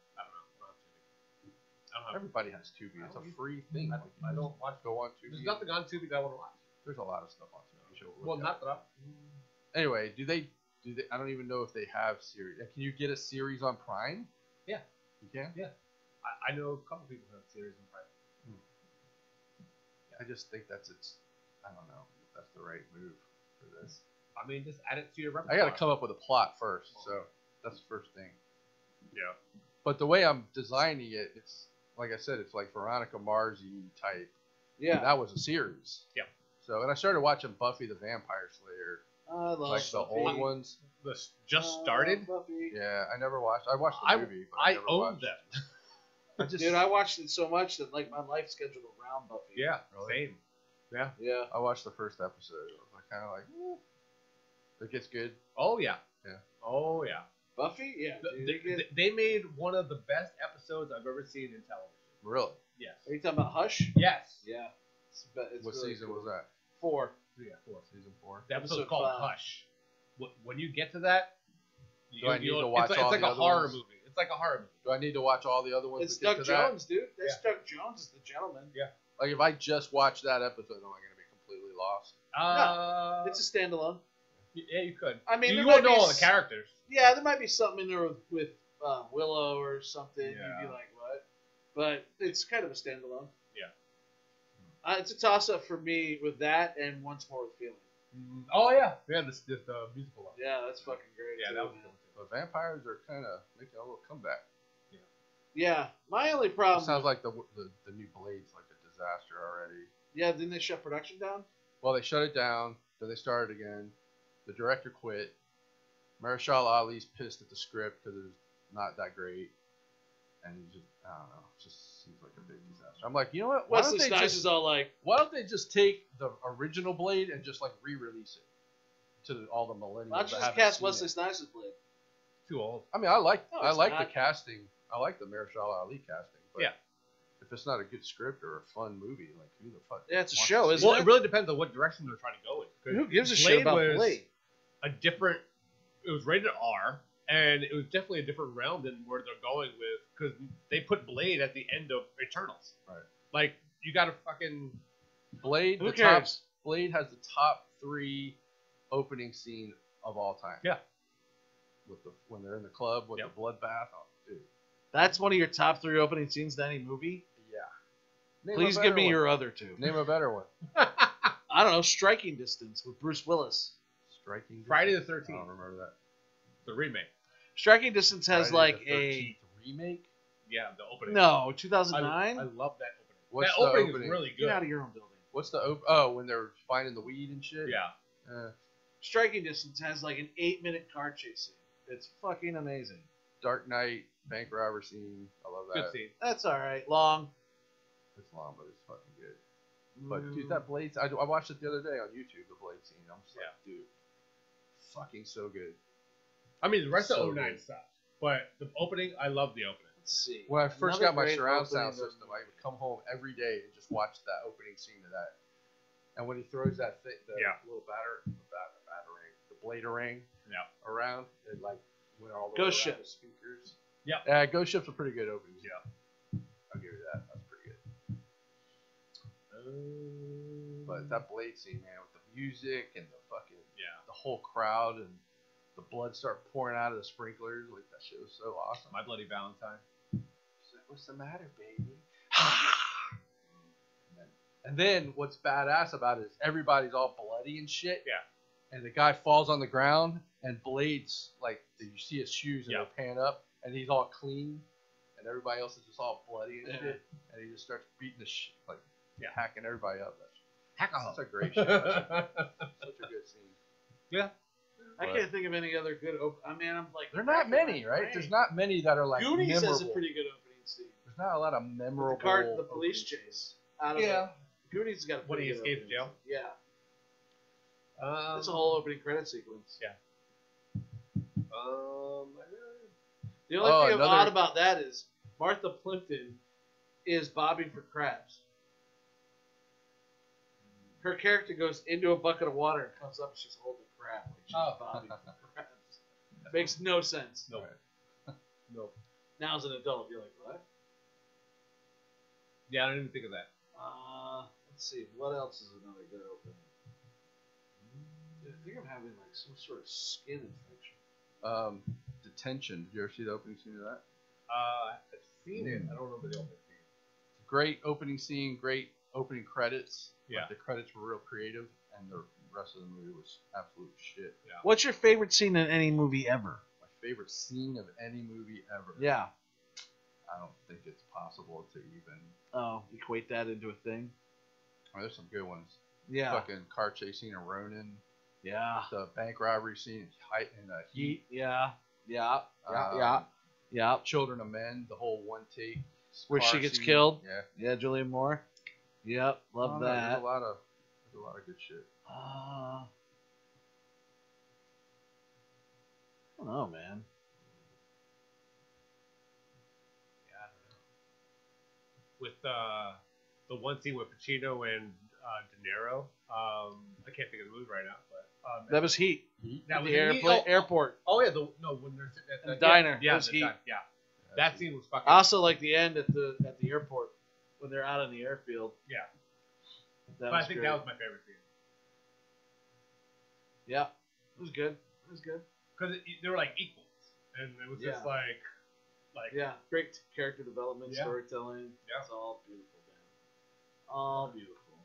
Everybody has Tubi. It's a free thing. I don't, like, I don't watch. Go on Tubi. There's nothing on Tubi that I want to watch. There's a lot of stuff on Tubi. Well, not that. I... Anyway, do they? Do they? I don't even know if they have series. Can you get a series on Prime? Yeah, you can. Yeah, I, I know a couple people who have series on Prime. Hmm. Yeah. I just think that's it's. I don't know. If that's the right move for this. I mean, just add it to your repertoire. I got to come up with a plot first, oh. so that's the first thing. Yeah. But the way I'm designing it, it's. Like I said, it's like Veronica Mars-y type. Yeah. And that was a series. Yeah. So, and I started watching Buffy the Vampire Slayer. I love Like the Buffy. old ones. The, just started? Buffy. Yeah, I never watched. I watched the I, movie, but I, I never owned watched. them. I just, Dude, I watched it so much that like my life scheduled around Buffy. Yeah, really? Same. Yeah. Yeah. I watched the first episode. I was kind of like, whoop. It gets good. Oh, yeah. Yeah. Oh, yeah. Buffy? Yeah. Dude, they, they, they made one of the best episodes I've ever seen in television. Really? Yes. Are you talking about Hush? Yes. Yeah. It's, it's what really season cool. was that? Four. Yeah, four. Season four. The episode's called five. Hush. When you get to that, you, Do I need to watch it's like, all it's like the a horror ones? movie. It's like a horror movie. Do I need to watch all the other ones? It's Doug Jones, that? dude. That's yeah. Doug Jones is the gentleman. Yeah. Like if I just watch that episode, am I going to be completely lost? Uh, no. It's a standalone. Yeah, you could. I mean, you won't know all the characters. Yeah, there might be something in there with, with um, Willow or something. Yeah. You'd be like, what? But it's kind of a standalone. Yeah. Uh, it's a toss-up for me with that and Once More with Feeling. Mm-hmm. Oh, yeah. Yeah, the, the, the musical one. Yeah, that's fucking great. Yeah, too, that was cool. But vampires are kind of making a little comeback. Yeah. Yeah. My only problem... It sounds like the, the, the new Blade's like a disaster already. Yeah, didn't they shut production down? Well, they shut it down. Then they started again. The director quit. Mahershala Ali's pissed at the script because it's not that great, and he just I don't know, it just seems like a big disaster. I'm like, you know what? Why Wesley don't they Snipes just, is all like, why don't they just take the original Blade and just like re-release it to all the millennials? Why don't you just cast Wesley Snipes' Blade? Too old. I mean, I like no, I like the casting. I like the Mahershala Ali casting. But yeah. If it's not a good script or a fun movie, like who the fuck? Yeah, it's a show, isn't it? Well, it really depends on what direction they're trying to go in. Who gives a shit about Blade? A different. It was rated R, and it was definitely a different realm than where they're going with, because they put Blade at the end of Eternals. Right. Like, you got to fucking... Blade, Who the cares? Top, Blade has the top three opening scene of all time. Yeah. with the when they're in the club with yep. the bloodbath. Oh, dude, that's one of your top three opening scenes to any movie. Yeah. Name Please give me one. your other two. Name a better one. I don't know. Striking Distance with Bruce Willis. Striking Distance? Friday the thirteenth. I don't remember that. The remake. Striking Distance has Friday like the a remake. Yeah, the opening. No, two thousand nine. I, I love that opening. What's that opening, opening is really good. Get out of your own building. What's the op- oh when they're finding the weed and shit? Yeah. Uh, Striking Distance has like an eight-minute car chase scene. It's fucking amazing. Dark Knight, bank robber scene. I love that. Good scene. That's all right. Long. It's long, but it's fucking good. Mm. But dude, that blade. I, I watched it the other day on YouTube. The blade scene. I'm just yeah. like, dude, fucking so good. I mean, the rest so of oh nine sucked, but the opening, I love the opening. Let's see. When I first Another got my surround sound system, I would come home every day and just watch that opening scene of that. And when he throws that thing, the yeah. little batter, the batter, battering, the bladerang yeah. around, it like went all the Ghost way around Ship. The speakers. Yeah. Uh, Ghost Ship's a pretty good opening. Yeah. I'll give you that. That's pretty good. Um, but that blade scene, man, with the music and the fucking, yeah. the whole crowd and the blood start pouring out of the sprinklers. Like, that shit was so awesome. My Bloody Valentine. She's like, what's the matter, baby? and, then, and then what's badass about it is everybody's all bloody and shit. Yeah. And the guy falls on the ground and blades, like, you see his shoes and yeah. they pan up. And he's all clean. And everybody else is just all bloody and yeah. shit. And he just starts beating the shit, like, yeah. hacking everybody up. Hack off. That's a great shit. Such a good scene. Yeah. I but, can't think of any other good open. I mean, I'm like, there are not many, right? There's not many that are like Goonies memorable. Goonies has a pretty good opening scene. There's not a lot of memorable. The, car, the police chase. Out of yeah. It. Goonies has got a pretty what he escaped jail. Scene. Yeah. Um, That's a whole opening credit sequence. Yeah. Um. The only oh, thing another... odd about that is Martha Plimpton is bobbing for crabs. Her character goes into a bucket of water and comes up and she's holding. Crap, like oh. Bobby crabs. Makes no sense. No. Right. No. Now as an adult, you're like, what? Yeah, I didn't even think of that. Uh, let's see. What else is another good opening? Dude, I think I'm having like some sort of skin infection. Um, Detention. Did you ever see the opening scene of that? Uh, I've seen mm. it. I don't remember the opening scene. It's a great opening scene. Great opening credits. Yeah. Like, the credits were real creative, and the rest of the movie was absolute shit. Yeah. What's your favorite scene in any movie ever? My favorite scene of any movie ever. Yeah. I don't think it's possible to even. Oh, equate that into a thing. Oh, there's some good ones. Yeah. Fucking car chase scene in Ronin. Yeah. The bank robbery scene in uh, Heat. Yeah. Yeah. Yeah. Um, yeah. Yeah. Children of Men. The whole one take. Where she gets scene. Killed. Yeah. Yeah. Julianne Moore. Yep. Love oh, that. There's a lot of. A lot of good shit. Uh, I don't know, man. Yeah, I don't know. With uh, the one scene with Pacino and uh, De Niro, um, I can't think of the movie right now, but um, that was Heat. Heat? That was the airpla- oh, airport. Oh yeah, the no when they're sitting at the, the diner. Yeah, yeah, was the Heat. Diner, yeah. yeah, that scene was fucking. Also, like the end at the at the airport when they're out on the airfield. Yeah. That but I think great. That was my favorite scene. Yeah, it was good. It was good because they were like equals, and it was yeah. just like, like yeah, great character development, yeah. storytelling. Yeah. It's all beautiful, man. All beautiful.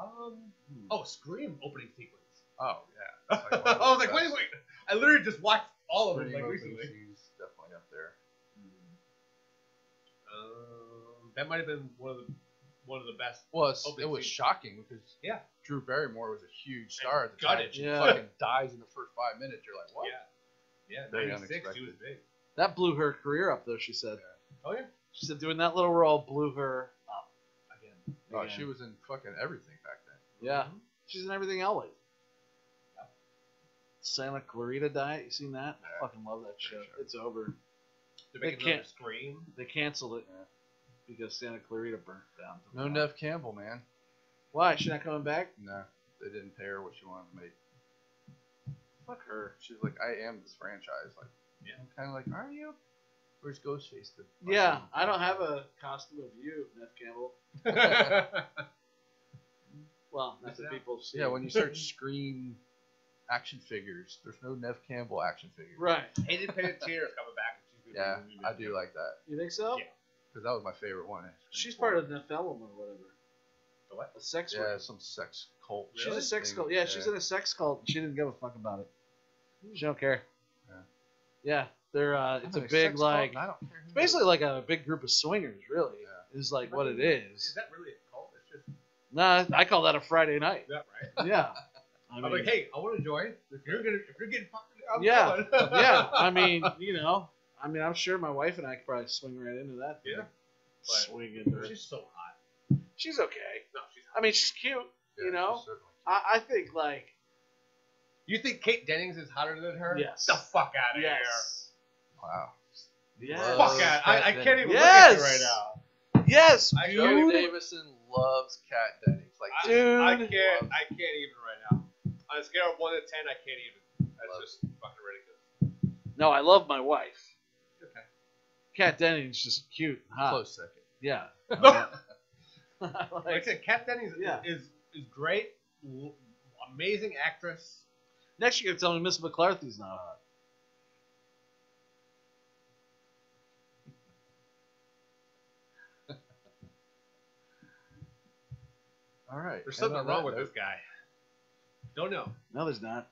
Um. Hmm. Oh, Scream opening sequence. Oh yeah. Like I was like, best. wait, wait. I literally just watched all of Scream them like recently. She's definitely up there. Mm. Um, that might have been one of the. One of the best. Well, it was shocking because yeah. Drew Barrymore was a huge star and at the time. It. She yeah. fucking dies in the first five minutes. You're like, what? Yeah, yeah. Very ninety-six, she was big. That blew her career up, though. She said. Yeah. Oh yeah. She said doing that little role blew her up again. Oh, again. She was in fucking everything back then. Yeah, mm-hmm. She's in everything Elway. Yeah. Santa Clarita Diet. You seen that? Yeah. I fucking love that show. Sure. It's over. They're they making another Scream. They canceled it. Yeah. Because Santa Clarita burnt down. To no Nev Campbell, man. Why? She's not coming back? No. They didn't pay her what she wanted to make. Fuck her. She's like, I am this franchise. Like, yeah. I'm kind of like, are you? Where's Ghostface? Yeah, I don't have a costume of you, Nev Campbell. Well, that's what people see. Yeah, when you search Scream action figures. There's no Nev Campbell action figures. Right. Independent Tears coming back. Yeah, I do like that. You think so? Yeah. Because that was my favorite one. She's part of the Nephilim or whatever. The what? The sex Yeah, one. Some sex cult. Really? She's a sex thing. cult. Yeah, yeah, she's in a sex cult. She didn't give a fuck about it. She don't care. Yeah. Yeah. They're, uh, it's a big, like, I don't care. It's basically like a big group of swingers, really, yeah. is like what it is. Is that really a cult? It's just... Nah, I call that a Friday night. Yeah, right? Yeah. I mean, I'm like, hey, I want to join. If you're, gonna, if you're getting fucked, I'm yeah. going. Yeah, I mean, you know. I mean, I'm sure my wife and I could probably swing right into that. Thing. Yeah. Swing into her. She's so hot. She's okay. No, she's hot. I mean, she's cute, yeah, you know? She's certainly cute. I, I think, like... You think Kate Dennings is hotter than her? Yes. The fuck out of yes. here. Wow. Yes. Fuck out. I, I can't even yes. look at her right now. Yes, I, Joe Davison loves Kat Dennings. Like, I, dude. I can't, I can't even right now. On a scale of one to ten, I can't even. That's love. Just fucking ridiculous. No, I love my wife. Kat Dennings just cute and hot. Close second. Yeah. like, like I said, Kat Dennings yeah. is, is great, l- amazing actress. Next you're going to tell me Miss McCarthy's not hot. All right. There's something wrong with this guy. Don't know. No, there's not.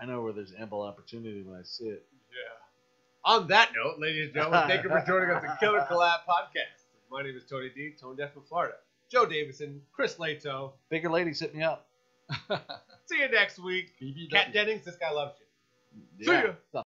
I know where there's ample opportunity when I see it. Yeah. On that note, ladies and gentlemen, thank you for joining us on the Killer Collab Podcast. My name is Tony D, Tone Depp from Florida. Joe Davison, Chris Lato. Bigger ladies, hit me up. See you next week. B B W. Kat Dennings, this guy loves you. Yeah. See ya.